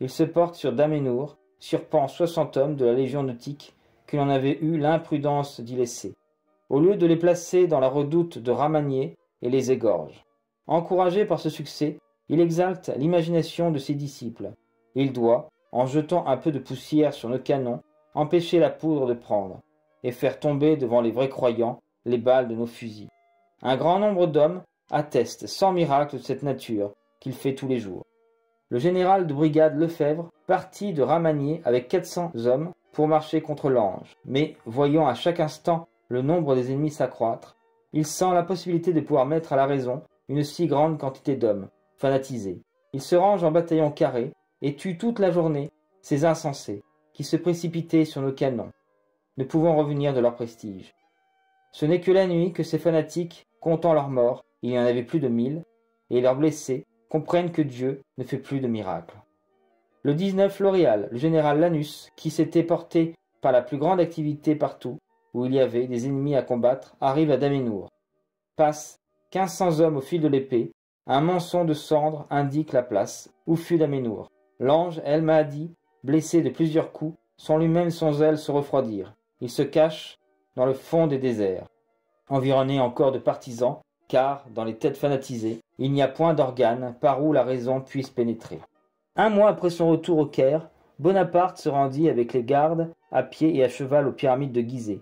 Il se porte sur Daménour, surprend 60 hommes de la légion nautique que l'on avait eu l'imprudence d'y laisser, au lieu de les placer dans la redoute de Ramanier, et les égorge. Encouragé par ce succès, il exalte l'imagination de ses disciples. Il doit, en jetant un peu de poussière sur nos canons, empêcher la poudre de prendre, et faire tomber devant les vrais croyants les balles de nos fusils. Un grand nombre d'hommes attestent sans miracle de cette nature qu'il fait tous les jours. Le général de brigade Lefebvre partit de Ramanier avec 400 hommes pour marcher contre l'ange. Mais, voyant à chaque instant le nombre des ennemis s'accroître, il sent la possibilité de pouvoir mettre à la raison une si grande quantité d'hommes, fanatisés. Il se range en bataillon carré et tue toute la journée ces insensés qui se précipitaient sur nos canons. ne pouvant revenir de leur prestige. Ce n'est que la nuit que ces fanatiques, comptant leurs morts, il y en avait plus de 1000, et leurs blessés, comprennent que Dieu ne fait plus de miracles. Le 19 Floréal, le général Lannes, qui s'était porté par la plus grande activité partout où il y avait des ennemis à combattre, arrive à Daménour. Passe 1500 hommes au fil de l'épée, un monceau de cendres indique la place où fut Daménour. L'ange El Mahdi, blessé de plusieurs coups, sans lui-même sans elle se refroidir. Il se cache dans le fond des déserts, environné encore de partisans, car, dans les têtes fanatisées, il n'y a point d'organe par où la raison puisse pénétrer. Un mois après son retour au Caire, Bonaparte se rendit avec les gardes, à pied et à cheval aux pyramides de Gizeh,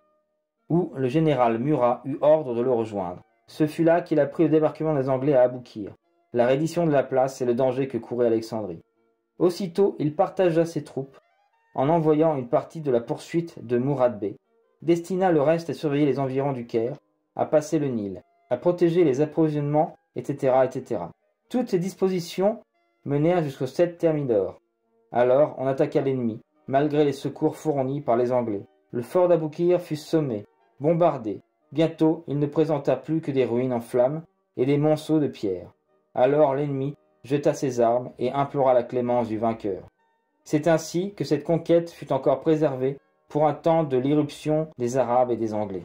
où le général Murat eut ordre de le rejoindre. Ce fut là qu'il apprit le débarquement des Anglais à Aboukir, la reddition de la place et le danger que courait Alexandrie. Aussitôt, il partagea ses troupes, en envoyant une partie de la poursuite de Mourad Bey, destina le reste à surveiller les environs du Caire, à passer le Nil, à protéger les approvisionnements, etc., etc. Toutes ces dispositions menèrent jusqu'au 7 Thermidor. Alors, on attaqua l'ennemi, malgré les secours fournis par les Anglais. Le fort d'Aboukir fut sommé, bombardé. Bientôt, il ne présenta plus que des ruines en flammes et des monceaux de pierres. Alors l'ennemi jeta ses armes et implora la clémence du vainqueur. C'est ainsi que cette conquête fut encore préservée pour un temps de l'irruption des Arabes et des Anglais.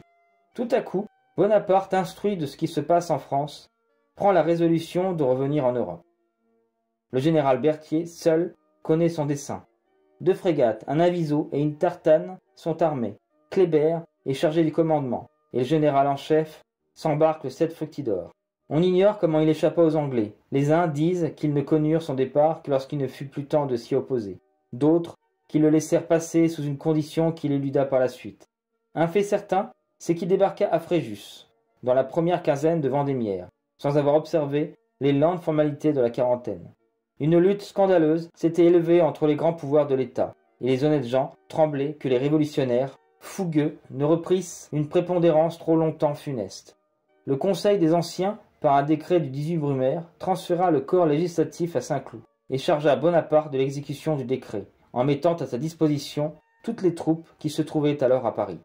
Tout à coup, Bonaparte, instruit de ce qui se passe en France, prend la résolution de revenir en Europe. Le général Berthier, seul, connaît son dessein. 2 frégates, un aviso et une tartane sont armés. Kléber est chargé du commandement, et le général en chef s'embarque le 7 Fructidor. On ignore comment il échappa aux Anglais. Les uns disent qu'ils ne connurent son départ que lorsqu'il ne fut plus temps de s'y opposer. D'autres, qu'ils le laissèrent passer sous une condition qu'il éluda par la suite. Un fait certain, c'est qu'il débarqua à Fréjus, dans la première quinzaine de Vendémiaire, sans avoir observé les lentes formalités de la quarantaine. Une lutte scandaleuse s'était élevée entre les grands pouvoirs de l'État, et les honnêtes gens tremblaient que les révolutionnaires, fougueux, ne reprissent une prépondérance trop longtemps funeste. Le Conseil des Anciens, par un décret du 18 Brumaire, transféra le corps législatif à Saint-Cloud, et chargea Bonaparte de l'exécution du décret, en mettant à sa disposition toutes les troupes qui se trouvaient alors à Paris.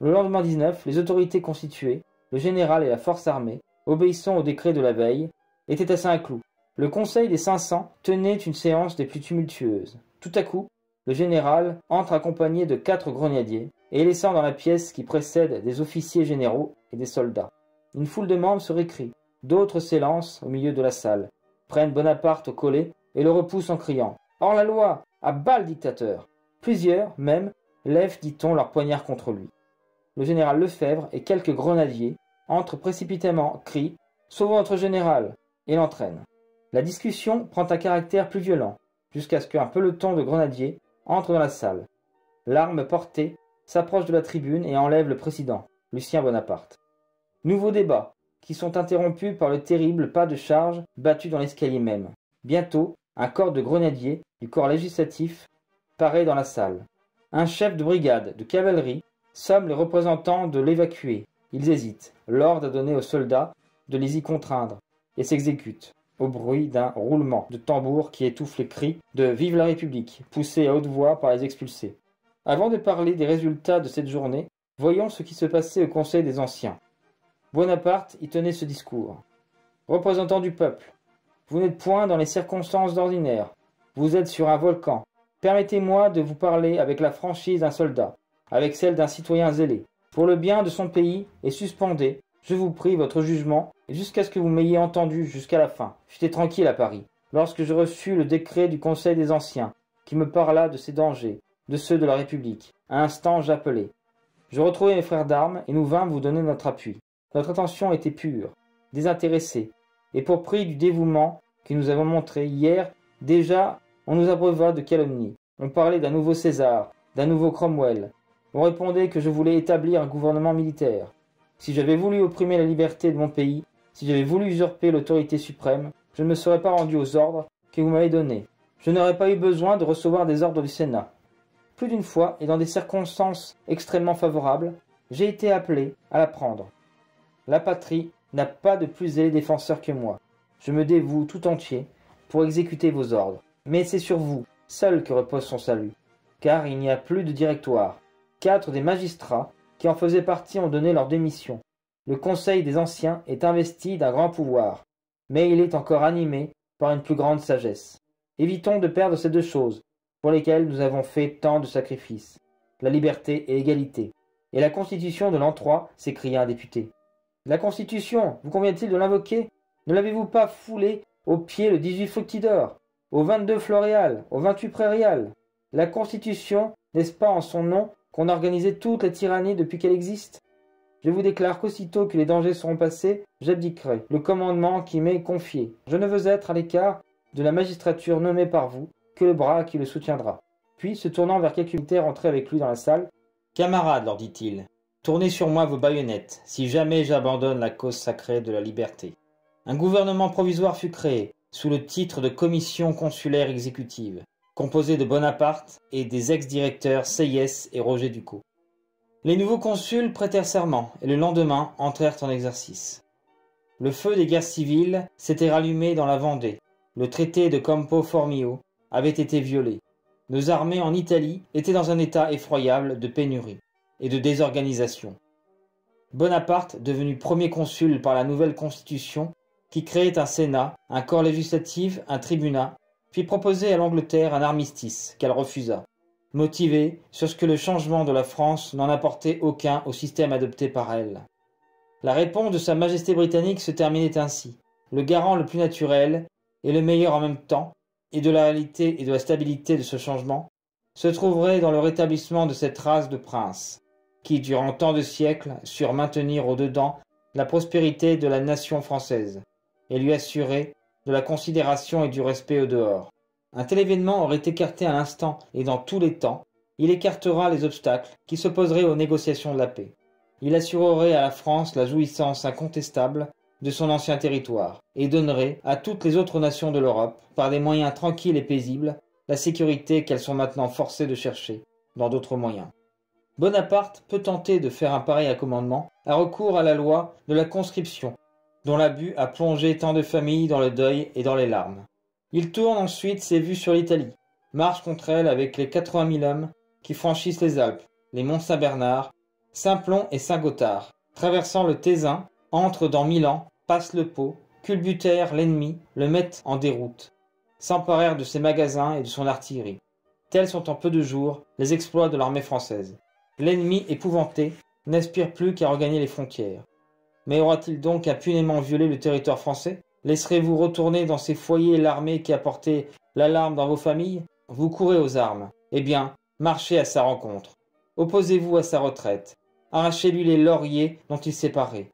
Le lendemain 19, les autorités constituées, le général et la force armée, obéissant au décret de la veille, étaient à Saint-Cloud. Le conseil des 500 tenait une séance des plus tumultueuses. Tout à coup, le général entre accompagné de 4 grenadiers et laissant dans la pièce qui précède des officiers généraux et des soldats. Une foule de membres se récrie, d'autres s'élancent au milieu de la salle, prennent Bonaparte au collet et le repoussent en criant « Hors la loi ! À bas le dictateur !» Plusieurs, même, lèvent, dit-on, leur poignard contre lui. Le général Lefebvre et quelques grenadiers entrent précipitamment, crient « Sauvons notre général !» et l'entraînent. La discussion prend un caractère plus violent, jusqu'à ce qu'un peloton de grenadiers entre dans la salle. L'arme portée s'approche de la tribune et enlève le président, Lucien Bonaparte. Nouveaux débats, qui sont interrompus par le terrible pas de charge battu dans l'escalier même. Bientôt, un corps de grenadiers du corps législatif paraît dans la salle. Un chef de brigade de cavalerie somme les représentants de l'évacuer. Ils hésitent, l'ordre à donner aux soldats de les y contraindre, et s'exécutent, au bruit d'un roulement de tambour qui étouffe les cris de « Vive la République », poussés à haute voix par les expulsés. Avant de parler des résultats de cette journée, voyons ce qui se passait au Conseil des Anciens. Bonaparte y tenait ce discours. « Représentants du peuple, vous n'êtes point dans les circonstances d'ordinaire. Vous êtes sur un volcan. Permettez-moi de vous parler avec la franchise d'un soldat, avec celle d'un citoyen zélé. Pour le bien de son pays et suspendez, je vous prie votre jugement, jusqu'à ce que vous m'ayez entendu jusqu'à la fin. J'étais tranquille à Paris, lorsque je reçus le décret du Conseil des Anciens, qui me parla de ces dangers, de ceux de la République. À instant, j'appelai. Je retrouvai mes frères d'armes et nous vîmes vous donner notre appui. Notre attention était pure, désintéressée, et pour prix du dévouement que nous avons montré hier, déjà, on nous abreuva de calomnies. On parlait d'un nouveau César, d'un nouveau Cromwell. On répondait que je voulais établir un gouvernement militaire. Si j'avais voulu opprimer la liberté de mon pays, si j'avais voulu usurper l'autorité suprême, je ne me serais pas rendu aux ordres que vous m'avez donnés. Je n'aurais pas eu besoin de recevoir des ordres du Sénat. Plus d'une fois, et dans des circonstances extrêmement favorables, j'ai été appelé à la prendre. La patrie n'a pas de plus zélé défenseur que moi. Je me dévoue tout entier pour exécuter vos ordres. Mais c'est sur vous, seul, que repose son salut, car il n'y a plus de directoire. 4 des magistrats qui en faisaient partie ont donné leur démission. Le Conseil des Anciens est investi d'un grand pouvoir, mais il est encore animé par une plus grande sagesse. Évitons de perdre ces deux choses, pour lesquelles nous avons fait tant de sacrifices, la liberté et l'égalité. Et la Constitution de l'an 3, s'écria un député. La Constitution, vous convient-il de l'invoquer? Ne l'avez-vous pas foulée aux pieds le 18 Fructidor, au 22 Floréal, au 28 Prairial? La Constitution, n'est-ce pas en son nom qu'on a organisé toute la tyrannie depuis qu'elle existe? Je vous déclare qu'aussitôt que les dangers seront passés, j'abdiquerai le commandement qui m'est confié. Je ne veux être à l'écart de la magistrature nommée par vous que le bras qui le soutiendra. » Puis, se tournant vers quelques militaires entrés avec lui dans la salle, « Camarades, leur dit-il, tournez sur moi vos baïonnettes, si jamais j'abandonne la cause sacrée de la liberté. » Un gouvernement provisoire fut créé, sous le titre de commission consulaire exécutive, composée de Bonaparte et des ex-directeurs Seyès et Roger Ducos. Les nouveaux consuls prêtèrent serment, et le lendemain entrèrent en exercice. Le feu des guerres civiles s'était rallumé dans la Vendée. Le traité de Campo Formio avait été violé. Nos armées en Italie étaient dans un état effroyable de pénurie et de désorganisation. Bonaparte, devenu premier consul par la nouvelle constitution, qui créait un Sénat, un corps législatif, un tribunat, fit proposer à l'Angleterre un armistice qu'elle refusa, motivée sur ce que le changement de la France n'en apportait aucun au système adopté par elle. La réponse de Sa Majesté britannique se terminait ainsi, le garant le plus naturel et le meilleur en même temps, et de la réalité et de la stabilité de ce changement, se trouverait dans le rétablissement de cette race de princes, qui, durant tant de siècles, surent maintenir au-dedans la prospérité de la nation française, et lui assurer de la considération et du respect au dehors. Un tel événement aurait écarté à l'instant et dans tous les temps, il écartera les obstacles qui s'opposeraient aux négociations de la paix. Il assurerait à la France la jouissance incontestable de son ancien territoire et donnerait à toutes les autres nations de l'Europe, par des moyens tranquilles et paisibles, la sécurité qu'elles sont maintenant forcées de chercher dans d'autres moyens. Bonaparte peut tenter de faire un pareil accommodement à recours à la loi de la conscription, dont l'abus a plongé tant de familles dans le deuil et dans les larmes. Il tourne ensuite ses vues sur l'Italie, marche contre elle avec les 80 000 hommes qui franchissent les Alpes, les monts Saint-Bernard, Saint-Plon et Saint-Gothard, traversant le Taisin, entrent dans Milan, passent le Pô, culbutèrent l'ennemi, le mettent en déroute, s'emparèrent de ses magasins et de son artillerie. Tels sont en peu de jours les exploits de l'armée française. L'ennemi épouvanté n'aspire plus qu'à regagner les frontières. Mais aura-t-il donc impunément violé le territoire français ? Laisserez-vous retourner dans ces foyers l'armée qui a porté l'alarme dans vos familles? Vous courez aux armes. Eh bien, marchez à sa rencontre. Opposez-vous à sa retraite. Arrachez-lui les lauriers dont il s'est paré.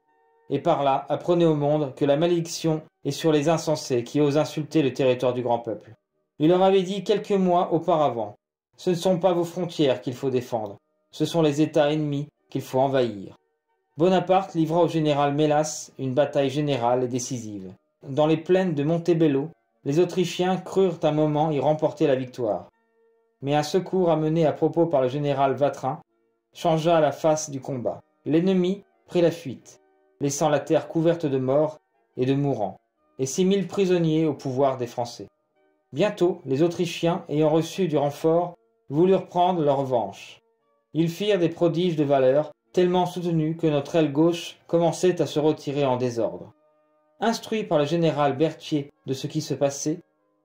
Et par là, apprenez au monde que la malédiction est sur les insensés qui osent insulter le territoire du grand peuple. Il leur avait dit quelques mois auparavant, « Ce ne sont pas vos frontières qu'il faut défendre, ce sont les États ennemis qu'il faut envahir. » Bonaparte livra au général Mélas une bataille générale et décisive. Dans les plaines de Montebello, les Autrichiens crurent un moment y remporter la victoire. Mais un secours amené à propos par le général Vatrin changea la face du combat. L'ennemi prit la fuite, laissant la terre couverte de morts et de mourants, et 6 000 prisonniers au pouvoir des Français. Bientôt, les Autrichiens, ayant reçu du renfort, voulurent prendre leur revanche. Ils firent des prodiges de valeur, tellement soutenus que notre aile gauche commençait à se retirer en désordre. Instruit par le général Berthier de ce qui se passait,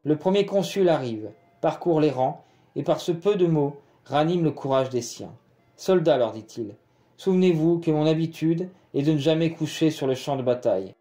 le premier consul arrive, parcourt les rangs, et par ce peu de mots ranime le courage des siens. « Soldats, leur dit-il, souvenez-vous que mon habitude est de ne jamais coucher sur le champ de bataille. »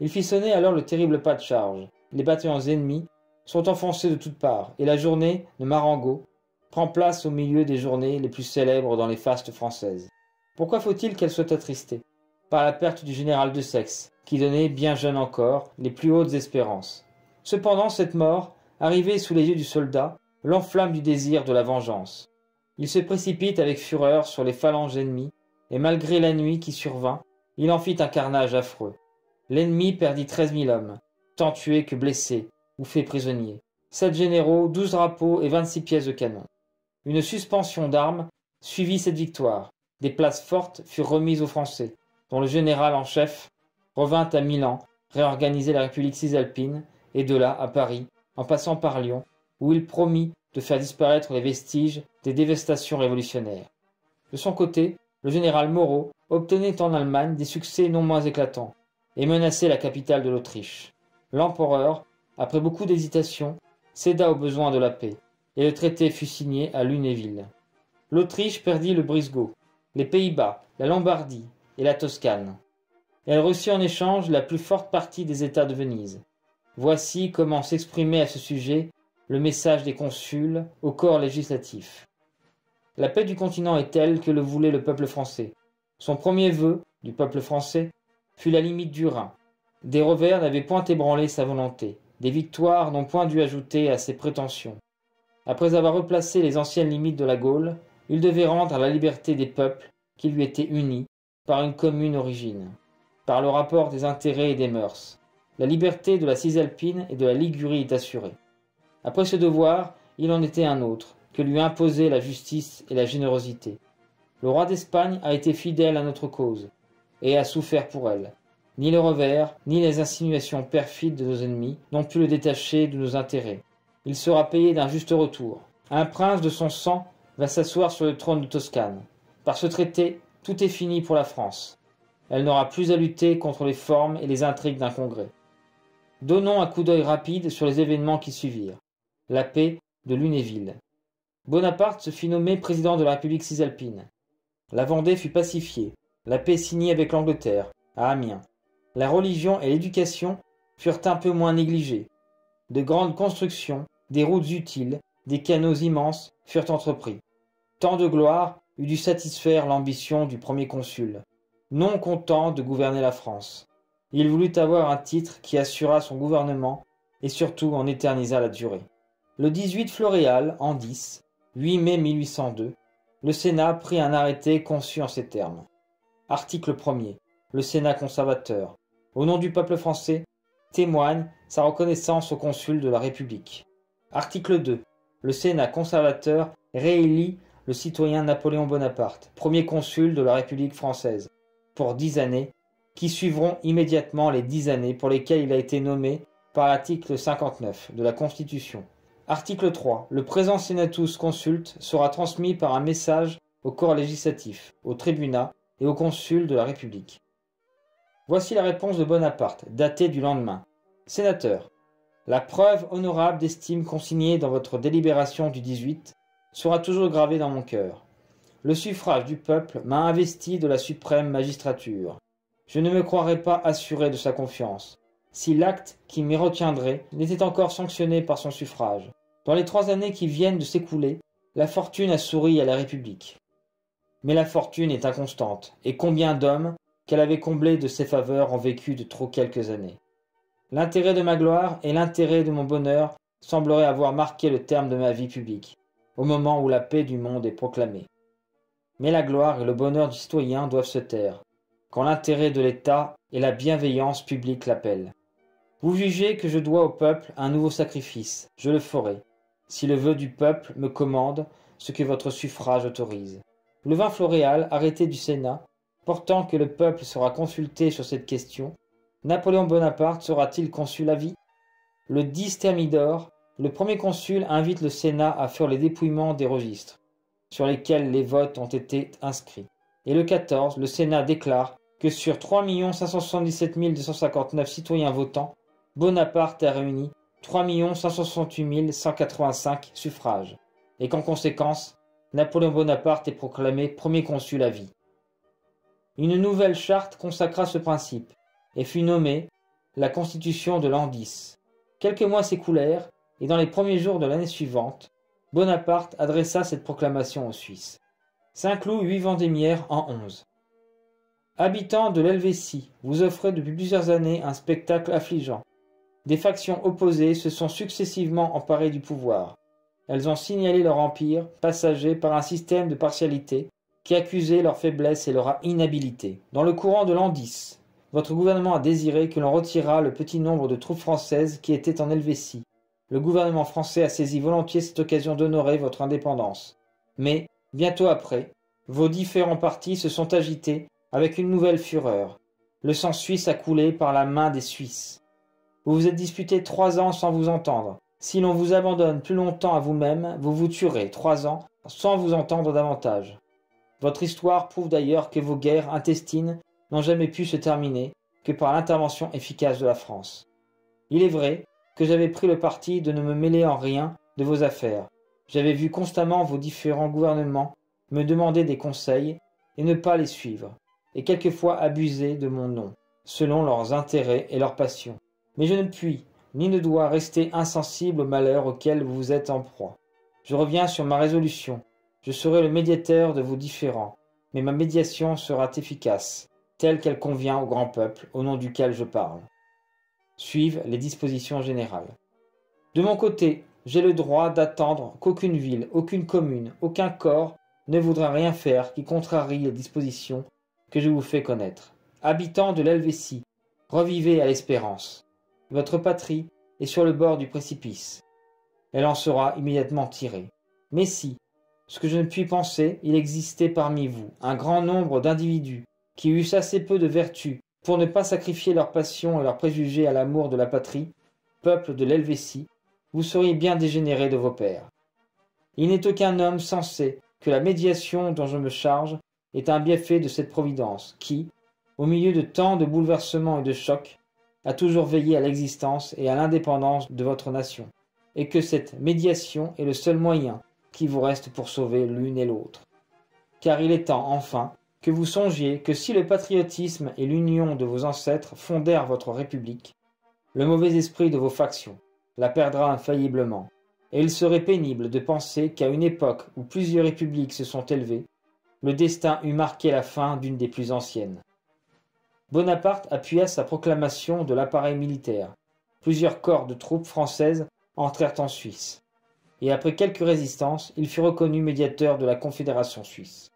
Il fit sonner alors le terrible pas de charge. Les bataillons ennemis sont enfoncés de toutes parts, et la journée de Marengo prend place au milieu des journées les plus célèbres dans les fastes françaises. Pourquoi faut-il qu'elle soit attristée ? Par la perte du général de Saxe, qui donnait, bien jeune encore, les plus hautes espérances. Cependant, cette mort, arrivée sous les yeux du soldat, l'enflamme du désir de la vengeance. Il se précipite avec fureur sur les phalanges ennemies, et malgré la nuit qui survint, il en fit un carnage affreux. L'ennemi perdit 13 000 hommes, tant tués que blessés ou faits prisonniers, 7 généraux, 12 drapeaux et 26 pièces de canon. Une suspension d'armes suivit cette victoire. Des places fortes furent remises aux Français, dont le général en chef revint à Milan réorganiser la République cisalpine et de là à Paris, en passant par Lyon, où il promit de faire disparaître les vestiges des dévastations révolutionnaires. De son côté, le général Moreau obtenait en Allemagne des succès non moins éclatants et menaçait la capitale de l'Autriche. L'empereur, après beaucoup d'hésitation, céda aux besoins de la paix, et le traité fut signé à Lunéville. L'Autriche perdit le Brisgau, les Pays-Bas, la Lombardie et la Toscane. Elle reçut en échange la plus forte partie des États de Venise. Voici comment s'exprimait à ce sujet le message des consuls au corps législatif. La paix du continent est telle que le voulait le peuple français. Son premier vœu, du peuple français, fut la limite du Rhin. Des revers n'avaient point ébranlé sa volonté, des victoires n'ont point dû ajouter à ses prétentions. Après avoir replacé les anciennes limites de la Gaule, il devait rendre à la liberté des peuples qui lui étaient unis par une commune origine, par le rapport des intérêts et des mœurs. La liberté de la Cisalpine et de la Ligurie est assurée. Après ce devoir, il en était un autre, que lui imposaient la justice et la générosité. Le roi d'Espagne a été fidèle à notre cause, et a souffert pour elle. Ni les revers, ni les insinuations perfides de nos ennemis n'ont pu le détacher de nos intérêts. Il sera payé d'un juste retour. Un prince de son sang va s'asseoir sur le trône de Toscane. Par ce traité, tout est fini pour la France. Elle n'aura plus à lutter contre les formes et les intrigues d'un congrès. Donnons un coup d'œil rapide sur les événements qui suivirent. La paix de Lunéville. Bonaparte se fit nommer président de la République cisalpine. La Vendée fut pacifiée. La paix signée avec l'Angleterre, à Amiens. La religion et l'éducation furent un peu moins négligées. De grandes constructions, des routes utiles, des canaux immenses furent entrepris. Tant de gloire eût dû satisfaire l'ambition du premier consul, non content de gouverner la France. Il voulut avoir un titre qui assura son gouvernement et surtout en éternisa la durée. Le 18 Floréal, en 10, 8 mai 1802, le Sénat prit un arrêté conçu en ces termes. Article 1er. Le Sénat conservateur, au nom du peuple français, témoigne sa reconnaissance au consul de la République. Article 2. Le Sénat conservateur réélit le citoyen Napoléon Bonaparte, premier consul de la République française, pour 10 années, qui suivront immédiatement les 10 années pour lesquelles il a été nommé par l'article 59 de la Constitution. Article 3. Le présent Senatus consulte sera transmis par un message au corps législatif, au tribunat, et au consul de la République. Voici la réponse de Bonaparte, datée du lendemain. Sénateur, la preuve honorable d'estime consignée dans votre délibération du 18 sera toujours gravée dans mon cœur. Le suffrage du peuple m'a investi de la suprême magistrature. Je ne me croirais pas assuré de sa confiance, si l'acte qui m'y retiendrait n'était encore sanctionné par son suffrage. Dans les 3 années qui viennent de s'écouler, la fortune a souri à la République. Mais la fortune est inconstante, et combien d'hommes qu'elle avait comblés de ses faveurs ont vécu de trop quelques années. L'intérêt de ma gloire et l'intérêt de mon bonheur sembleraient avoir marqué le terme de ma vie publique, au moment où la paix du monde est proclamée. Mais la gloire et le bonheur du citoyen doivent se taire, quand l'intérêt de l'État et la bienveillance publique l'appellent. Vous jugez que je dois au peuple un nouveau sacrifice, je le ferai, si le vœu du peuple me commande ce que votre suffrage autorise. Le 20 Floréal, arrêté du Sénat, portant que le peuple sera consulté sur cette question, Napoléon Bonaparte sera-t-il consul à vie? Le 10 Thermidor, le premier consul invite le Sénat à faire les dépouillements des registres, sur lesquels les votes ont été inscrits. Et le 14, le Sénat déclare que sur 3 577 259 citoyens votants, Bonaparte a réuni 3 568 185 suffrages, et qu'en conséquence, Napoléon Bonaparte est proclamé premier consul à vie. Une nouvelle charte consacra ce principe et fut nommée la Constitution de l'an 10. Quelques mois s'écoulèrent et dans les premiers jours de l'année suivante, Bonaparte adressa cette proclamation aux Suisses. Saint-Cloud 8 Vendémiaire en 11. Habitants de l'Helvétie, vous offrez depuis plusieurs années un spectacle affligeant. Des factions opposées se sont successivement emparées du pouvoir. Elles ont signalé leur empire passager par un système de partialité qui accusait leur faiblesse et leur inhabilité. Dans le courant de l'an 10, votre gouvernement a désiré que l'on retirât le petit nombre de troupes françaises qui étaient en Helvétie. Le gouvernement français a saisi volontiers cette occasion d'honorer votre indépendance. Mais, bientôt après, vos différents partis se sont agités avec une nouvelle fureur. Le sang suisse a coulé par la main des Suisses. Vous vous êtes disputés 3 ans sans vous entendre. Si l'on vous abandonne plus longtemps à vous-même, vous vous tuerez 3 ans sans vous entendre davantage. Votre histoire prouve d'ailleurs que vos guerres intestines n'ont jamais pu se terminer que par l'intervention efficace de la France. Il est vrai que j'avais pris le parti de ne me mêler en rien de vos affaires. J'avais vu constamment vos différents gouvernements me demander des conseils et ne pas les suivre, et quelquefois abuser de mon nom, selon leurs intérêts et leurs passions. Mais je ne puis, ni ne dois rester insensible au malheur auquel vous êtes en proie. Je reviens sur ma résolution. Je serai le médiateur de vos différends, mais ma médiation sera efficace, telle qu'elle convient au grand peuple, au nom duquel je parle. Suivent les dispositions générales. De mon côté, j'ai le droit d'attendre qu'aucune ville, aucune commune, aucun corps ne voudra rien faire qui contrarie les dispositions que je vous fais connaître. Habitants de l'Helvétie, revivez à l'espérance. Votre patrie est sur le bord du précipice. Elle en sera immédiatement tirée. Mais si, ce que je ne puis penser, il existait parmi vous un grand nombre d'individus qui eussent assez peu de vertu pour ne pas sacrifier leurs passions et leurs préjugés à l'amour de la patrie, peuple de l'Helvétie, vous seriez bien dégénéré de vos pères. Il n'est aucun homme sensé que la médiation dont je me charge est un bienfait de cette Providence qui, au milieu de tant de bouleversements et de chocs, a toujours veillé à l'existence et à l'indépendance de votre nation, et que cette médiation est le seul moyen qui vous reste pour sauver l'une et l'autre. Car il est temps, enfin, que vous songiez que si le patriotisme et l'union de vos ancêtres fondèrent votre République, le mauvais esprit de vos factions la perdra infailliblement, et il serait pénible de penser qu'à une époque où plusieurs républiques se sont élevées, le destin eût marqué la fin d'une des plus anciennes. Bonaparte appuya sa proclamation de l'appareil militaire. Plusieurs corps de troupes françaises entrèrent en Suisse, et après quelques résistances, il fut reconnu médiateur de la Confédération suisse.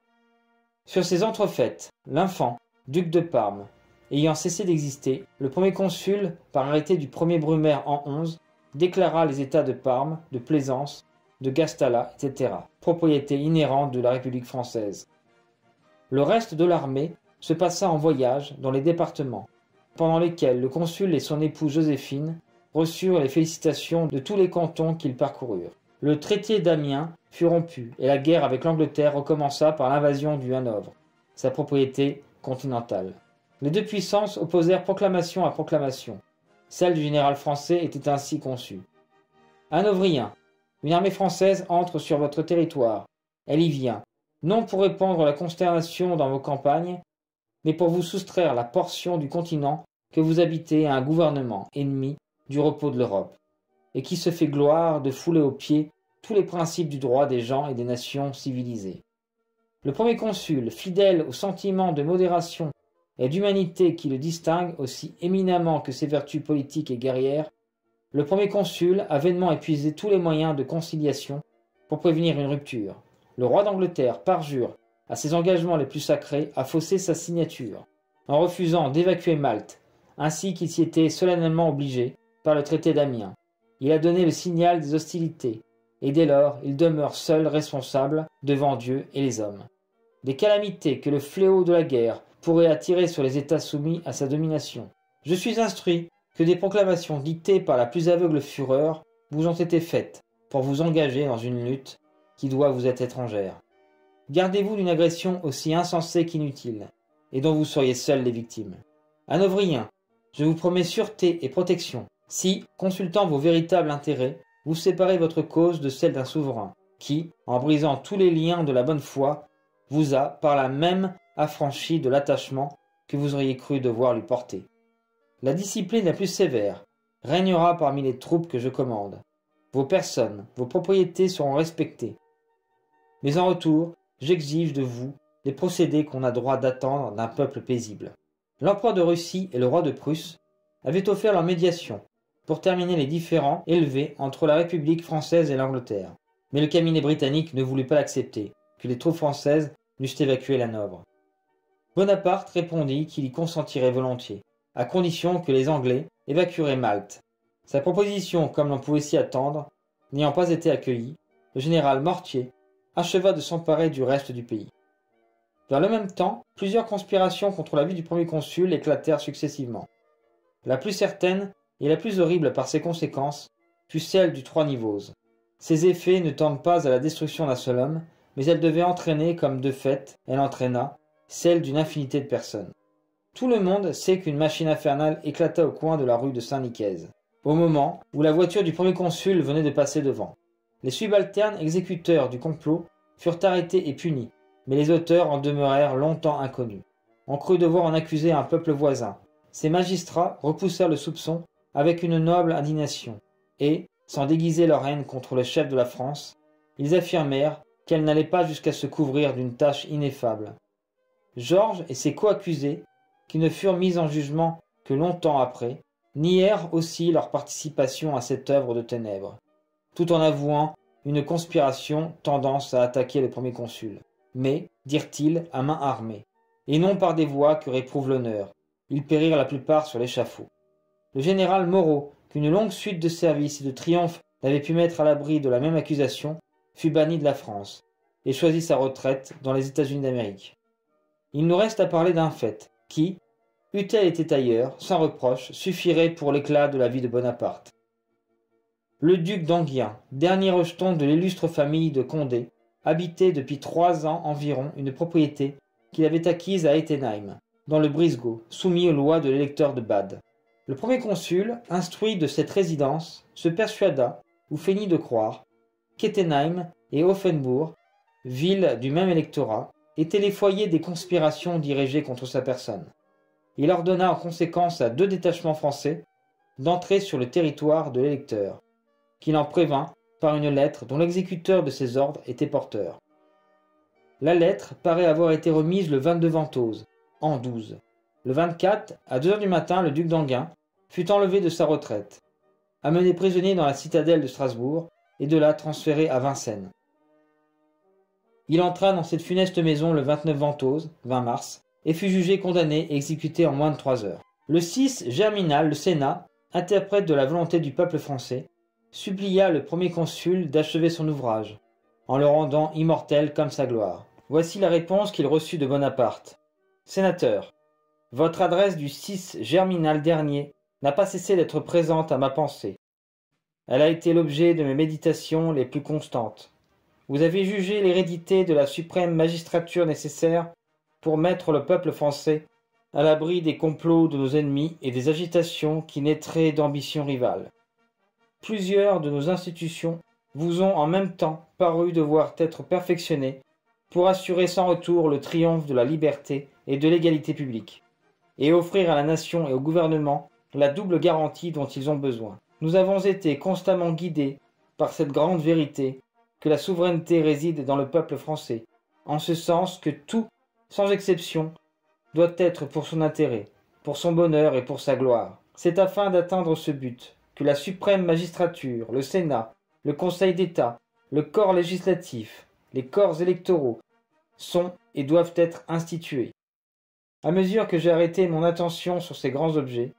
Sur ces entrefaites, l'Infant, duc de Parme, ayant cessé d'exister, le premier consul, par arrêté du 1er Brumaire en 11, déclara les états de Parme, de Plaisance, de Gastala, etc., propriété inhérente de la République française. Le reste de l'armée se passa en voyage dans les départements, pendant lesquels le consul et son épouse Joséphine reçurent les félicitations de tous les cantons qu'ils parcoururent. Le traité d'Amiens fut rompu et la guerre avec l'Angleterre recommença par l'invasion du Hanovre, sa propriété continentale. Les deux puissances opposèrent proclamation à proclamation. Celle du général français était ainsi conçue. Hanovriens, une armée française entre sur votre territoire. Elle y vient, non pour répandre la consternation dans vos campagnes, mais pour vous soustraire la portion du continent que vous habitez à un gouvernement ennemi du repos de l'Europe, et qui se fait gloire de fouler aux pieds tous les principes du droit des gens et des nations civilisées. Le premier consul, fidèle au sentiment de modération et d'humanité qui le distingue aussi éminemment que ses vertus politiques et guerrières, le premier consul a vainement épuisé tous les moyens de conciliation pour prévenir une rupture. Le roi d'Angleterre parjure à ses engagements les plus sacrés à fausser sa signature, en refusant d'évacuer Malte, ainsi qu'il s'y était solennellement obligé par le traité d'Amiens. Il a donné le signal des hostilités, et dès lors, il demeure seul responsable devant Dieu et les hommes. Des calamités que le fléau de la guerre pourrait attirer sur les États soumis à sa domination. Je suis instruit que des proclamations dictées par la plus aveugle fureur vous ont été faites pour vous engager dans une lutte qui doit vous être étrangère. Gardez-vous d'une agression aussi insensée qu'inutile, et dont vous seriez seuls les victimes. Hanovriens, je vous promets sûreté et protection, si, consultant vos véritables intérêts, vous séparez votre cause de celle d'un souverain, qui, en brisant tous les liens de la bonne foi, vous a, par là même, affranchi de l'attachement que vous auriez cru devoir lui porter. La discipline la plus sévère régnera parmi les troupes que je commande. Vos personnes, vos propriétés seront respectées. Mais en retour, j'exige de vous les procédés qu'on a droit d'attendre d'un peuple paisible. L'empereur de Russie et le roi de Prusse avaient offert leur médiation pour terminer les différends élevés entre la République française et l'Angleterre. Mais le cabinet britannique ne voulut pas l'accepter, que les troupes françaises n'eussent évacué l'Hanovre. Bonaparte répondit qu'il y consentirait volontiers, à condition que les Anglais évacueraient Malte. Sa proposition, comme l'on pouvait s'y attendre, n'ayant pas été accueillie, le général Mortier acheva de s'emparer du reste du pays. Vers le même temps, plusieurs conspirations contre la vie du premier consul éclatèrent successivement. La plus certaine et la plus horrible par ses conséquences fut celle du Trois Niveaux. Ses effets ne tendent pas à la destruction d'un seul homme, mais elle devait entraîner comme de fait, elle entraîna, celle d'une infinité de personnes. Tout le monde sait qu'une machine infernale éclata au coin de la rue de Saint-Nicaise, au moment où la voiture du premier consul venait de passer devant. Les subalternes exécuteurs du complot furent arrêtés et punis, mais les auteurs en demeurèrent longtemps inconnus. On crut devoir en accuser un peuple voisin. Ces magistrats repoussèrent le soupçon avec une noble indignation, et, sans déguiser leur haine contre le chef de la France, ils affirmèrent qu'elle n'allait pas jusqu'à se couvrir d'une tâche ineffable. Georges et ses co-accusés, qui ne furent mis en jugement que longtemps après, nièrent aussi leur participation à cette œuvre de ténèbres, tout en avouant une conspiration tendance à attaquer le premier consul. Mais, dirent-ils, à main armée, et non par des voies que réprouve l'honneur. Ils périrent la plupart sur l'échafaud. Le général Moreau, qu'une longue suite de services et de triomphes n'avait pu mettre à l'abri de la même accusation, fut banni de la France, et choisit sa retraite dans les États-Unis d'Amérique. Il nous reste à parler d'un fait, qui, eût-elle été ailleurs, sans reproche, suffirait pour l'éclat de la vie de Bonaparte. Le duc d'Enghien, dernier rejeton de l'illustre famille de Condé, habitait depuis 3 ans environ une propriété qu'il avait acquise à Ettenheim, dans le Brisgau, soumis aux lois de l'électeur de Bade. Le premier consul, instruit de cette résidence, se persuada, ou feignit de croire, qu'Ettenheim et Offenbourg, villes du même électorat, étaient les foyers des conspirations dirigées contre sa personne. Il ordonna en conséquence à 2 détachements français d'entrer sur le territoire de l'électeur, qu'il en prévint par une lettre dont l'exécuteur de ses ordres était porteur. La lettre paraît avoir été remise le 22 Ventôse, en 12. Le 24, à 2 heures du matin, le duc d'Enghien fut enlevé de sa retraite, amené prisonnier dans la citadelle de Strasbourg et de là transféré à Vincennes. Il entra dans cette funeste maison le 29 Ventôse, 20 mars, et fut jugé, condamné et exécuté en moins de 3 heures. Le 6, Germinal, le Sénat, interprète de la volonté du peuple français, supplia le premier consul d'achever son ouvrage, en le rendant immortel comme sa gloire. Voici la réponse qu'il reçut de Bonaparte. Sénateur, votre adresse du 6 Germinal dernier n'a pas cessé d'être présente à ma pensée. Elle a été l'objet de mes méditations les plus constantes. Vous avez jugé l'hérédité de la suprême magistrature nécessaire pour mettre le peuple français à l'abri des complots de nos ennemis et des agitations qui naîtraient d'ambitions rivales. Plusieurs de nos institutions vous ont en même temps paru devoir être perfectionnées pour assurer sans retour le triomphe de la liberté et de l'égalité publique, et offrir à la nation et au gouvernement la double garantie dont ils ont besoin. Nous avons été constamment guidés par cette grande vérité que la souveraineté réside dans le peuple français, en ce sens que tout, sans exception, doit être pour son intérêt, pour son bonheur et pour sa gloire. C'est afin d'atteindre ce but que la suprême magistrature, le Sénat, le Conseil d'État, le corps législatif, les corps électoraux sont et doivent être institués. À mesure que j'ai arrêté mon attention sur ces grands objets,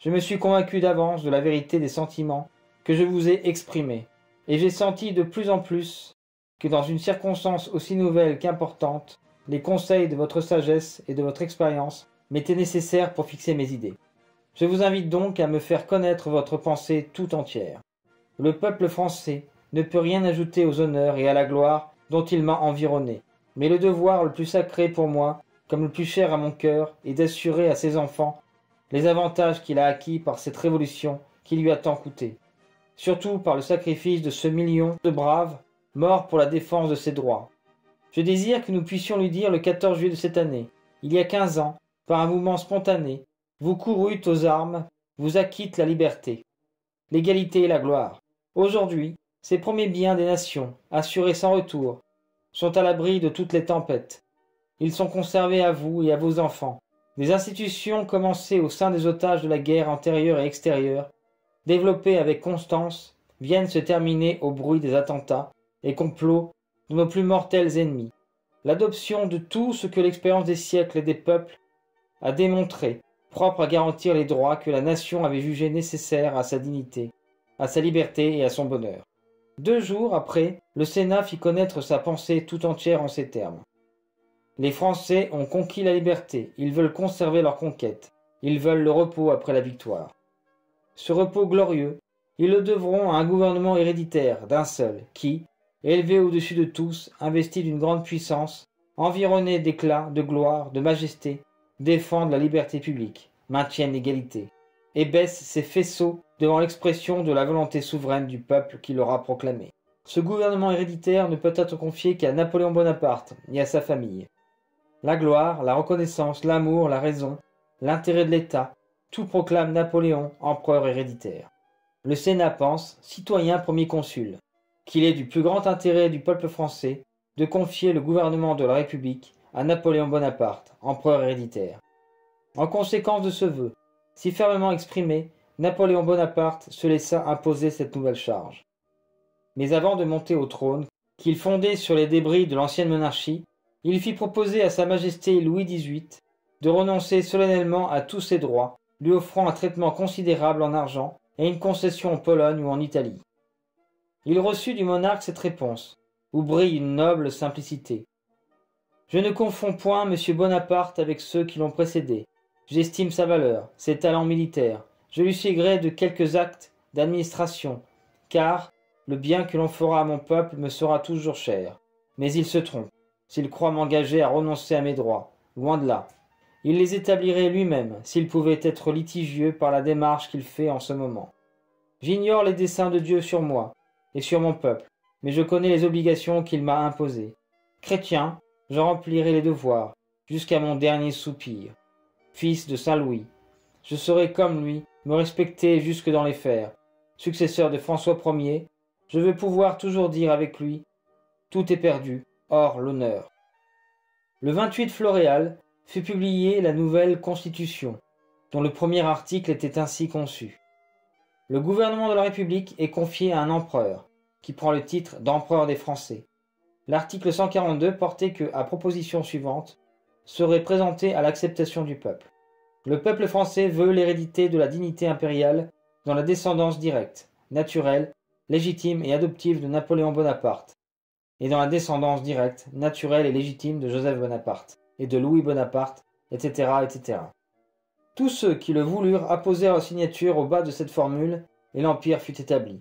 je me suis convaincu d'avance de la vérité des sentiments que je vous ai exprimés, et j'ai senti de plus en plus que dans une circonstance aussi nouvelle qu'importante, les conseils de votre sagesse et de votre expérience m'étaient nécessaires pour fixer mes idées. Je vous invite donc à me faire connaître votre pensée tout entière. Le peuple français ne peut rien ajouter aux honneurs et à la gloire dont il m'a environné, mais le devoir le plus sacré pour moi, comme le plus cher à mon cœur, est d'assurer à ses enfants les avantages qu'il a acquis par cette révolution qui lui a tant coûté, surtout par le sacrifice de ce million de braves morts pour la défense de ses droits. Je désire que nous puissions lui dire le 14 juillet de cette année, il y a 15 ans, par un mouvement spontané, vous courûtes aux armes, vous acquittez la liberté, l'égalité et la gloire. Aujourd'hui, ces premiers biens des nations, assurés sans retour, sont à l'abri de toutes les tempêtes. Ils sont conservés à vous et à vos enfants. Des institutions commencées au sein des otages de la guerre antérieure et extérieure, développées avec constance, viennent se terminer au bruit des attentats et complots de nos plus mortels ennemis. L'adoption de tout ce que l'expérience des siècles et des peuples a démontré, propre à garantir les droits que la nation avait jugés nécessaires à sa dignité, à sa liberté et à son bonheur. 2 jours après, le Sénat fit connaître sa pensée tout entière en ces termes. Les Français ont conquis la liberté, ils veulent conserver leur conquête, ils veulent le repos après la victoire. Ce repos glorieux, ils le devront à un gouvernement héréditaire d'un seul, qui, élevé au-dessus de tous, investi d'une grande puissance, environné d'éclats, de gloire, de majesté, défendent la liberté publique, maintiennent l'égalité, et baissent ses faisceaux devant l'expression de la volonté souveraine du peuple qui l'aura proclamée. Ce gouvernement héréditaire ne peut être confié qu'à Napoléon Bonaparte et à sa famille. La gloire, la reconnaissance, l'amour, la raison, l'intérêt de l'État, tout proclame Napoléon empereur héréditaire. Le Sénat pense, citoyen premier consul, qu'il est du plus grand intérêt du peuple français de confier le gouvernement de la République à Napoléon Bonaparte, empereur héréditaire. En conséquence de ce vœu, si fermement exprimé, Napoléon Bonaparte se laissa imposer cette nouvelle charge. Mais avant de monter au trône, qu'il fondait sur les débris de l'ancienne monarchie, il fit proposer à Sa Majesté Louis XVIII de renoncer solennellement à tous ses droits, lui offrant un traitement considérable en argent et une concession en Pologne ou en Italie. Il reçut du monarque cette réponse, où brille une noble simplicité. « Je ne confonds point M. Bonaparte avec ceux qui l'ont précédé. J'estime sa valeur, ses talents militaires. Je lui sais gré de quelques actes d'administration, car le bien que l'on fera à mon peuple me sera toujours cher. Mais il se trompe, s'il croit m'engager à renoncer à mes droits. Loin de là. Il les établirait lui-même, s'il pouvait être litigieux par la démarche qu'il fait en ce moment. J'ignore les desseins de Dieu sur moi et sur mon peuple, mais je connais les obligations qu'il m'a imposées. Chrétien, je remplirai les devoirs, jusqu'à mon dernier soupir. Fils de Saint-Louis, je serai comme lui, me respecter jusque dans les fers. Successeur de François Ier, je veux pouvoir toujours dire avec lui, tout est perdu, hors l'honneur. » Le 28 Floréal fut publiée la nouvelle Constitution, dont le premier article était ainsi conçu. Le gouvernement de la République est confié à un empereur, qui prend le titre d'empereur des Français. L'article 142 portait que, à proposition suivante, serait présenté à l'acceptation du peuple. Le peuple français veut l'hérédité de la dignité impériale dans la descendance directe, naturelle, légitime et adoptive de Napoléon Bonaparte, et dans la descendance directe, naturelle et légitime de Joseph Bonaparte, et de Louis Bonaparte, etc., etc. Tous ceux qui le voulurent apposèrent leur signature au bas de cette formule, et l'Empire fut établi.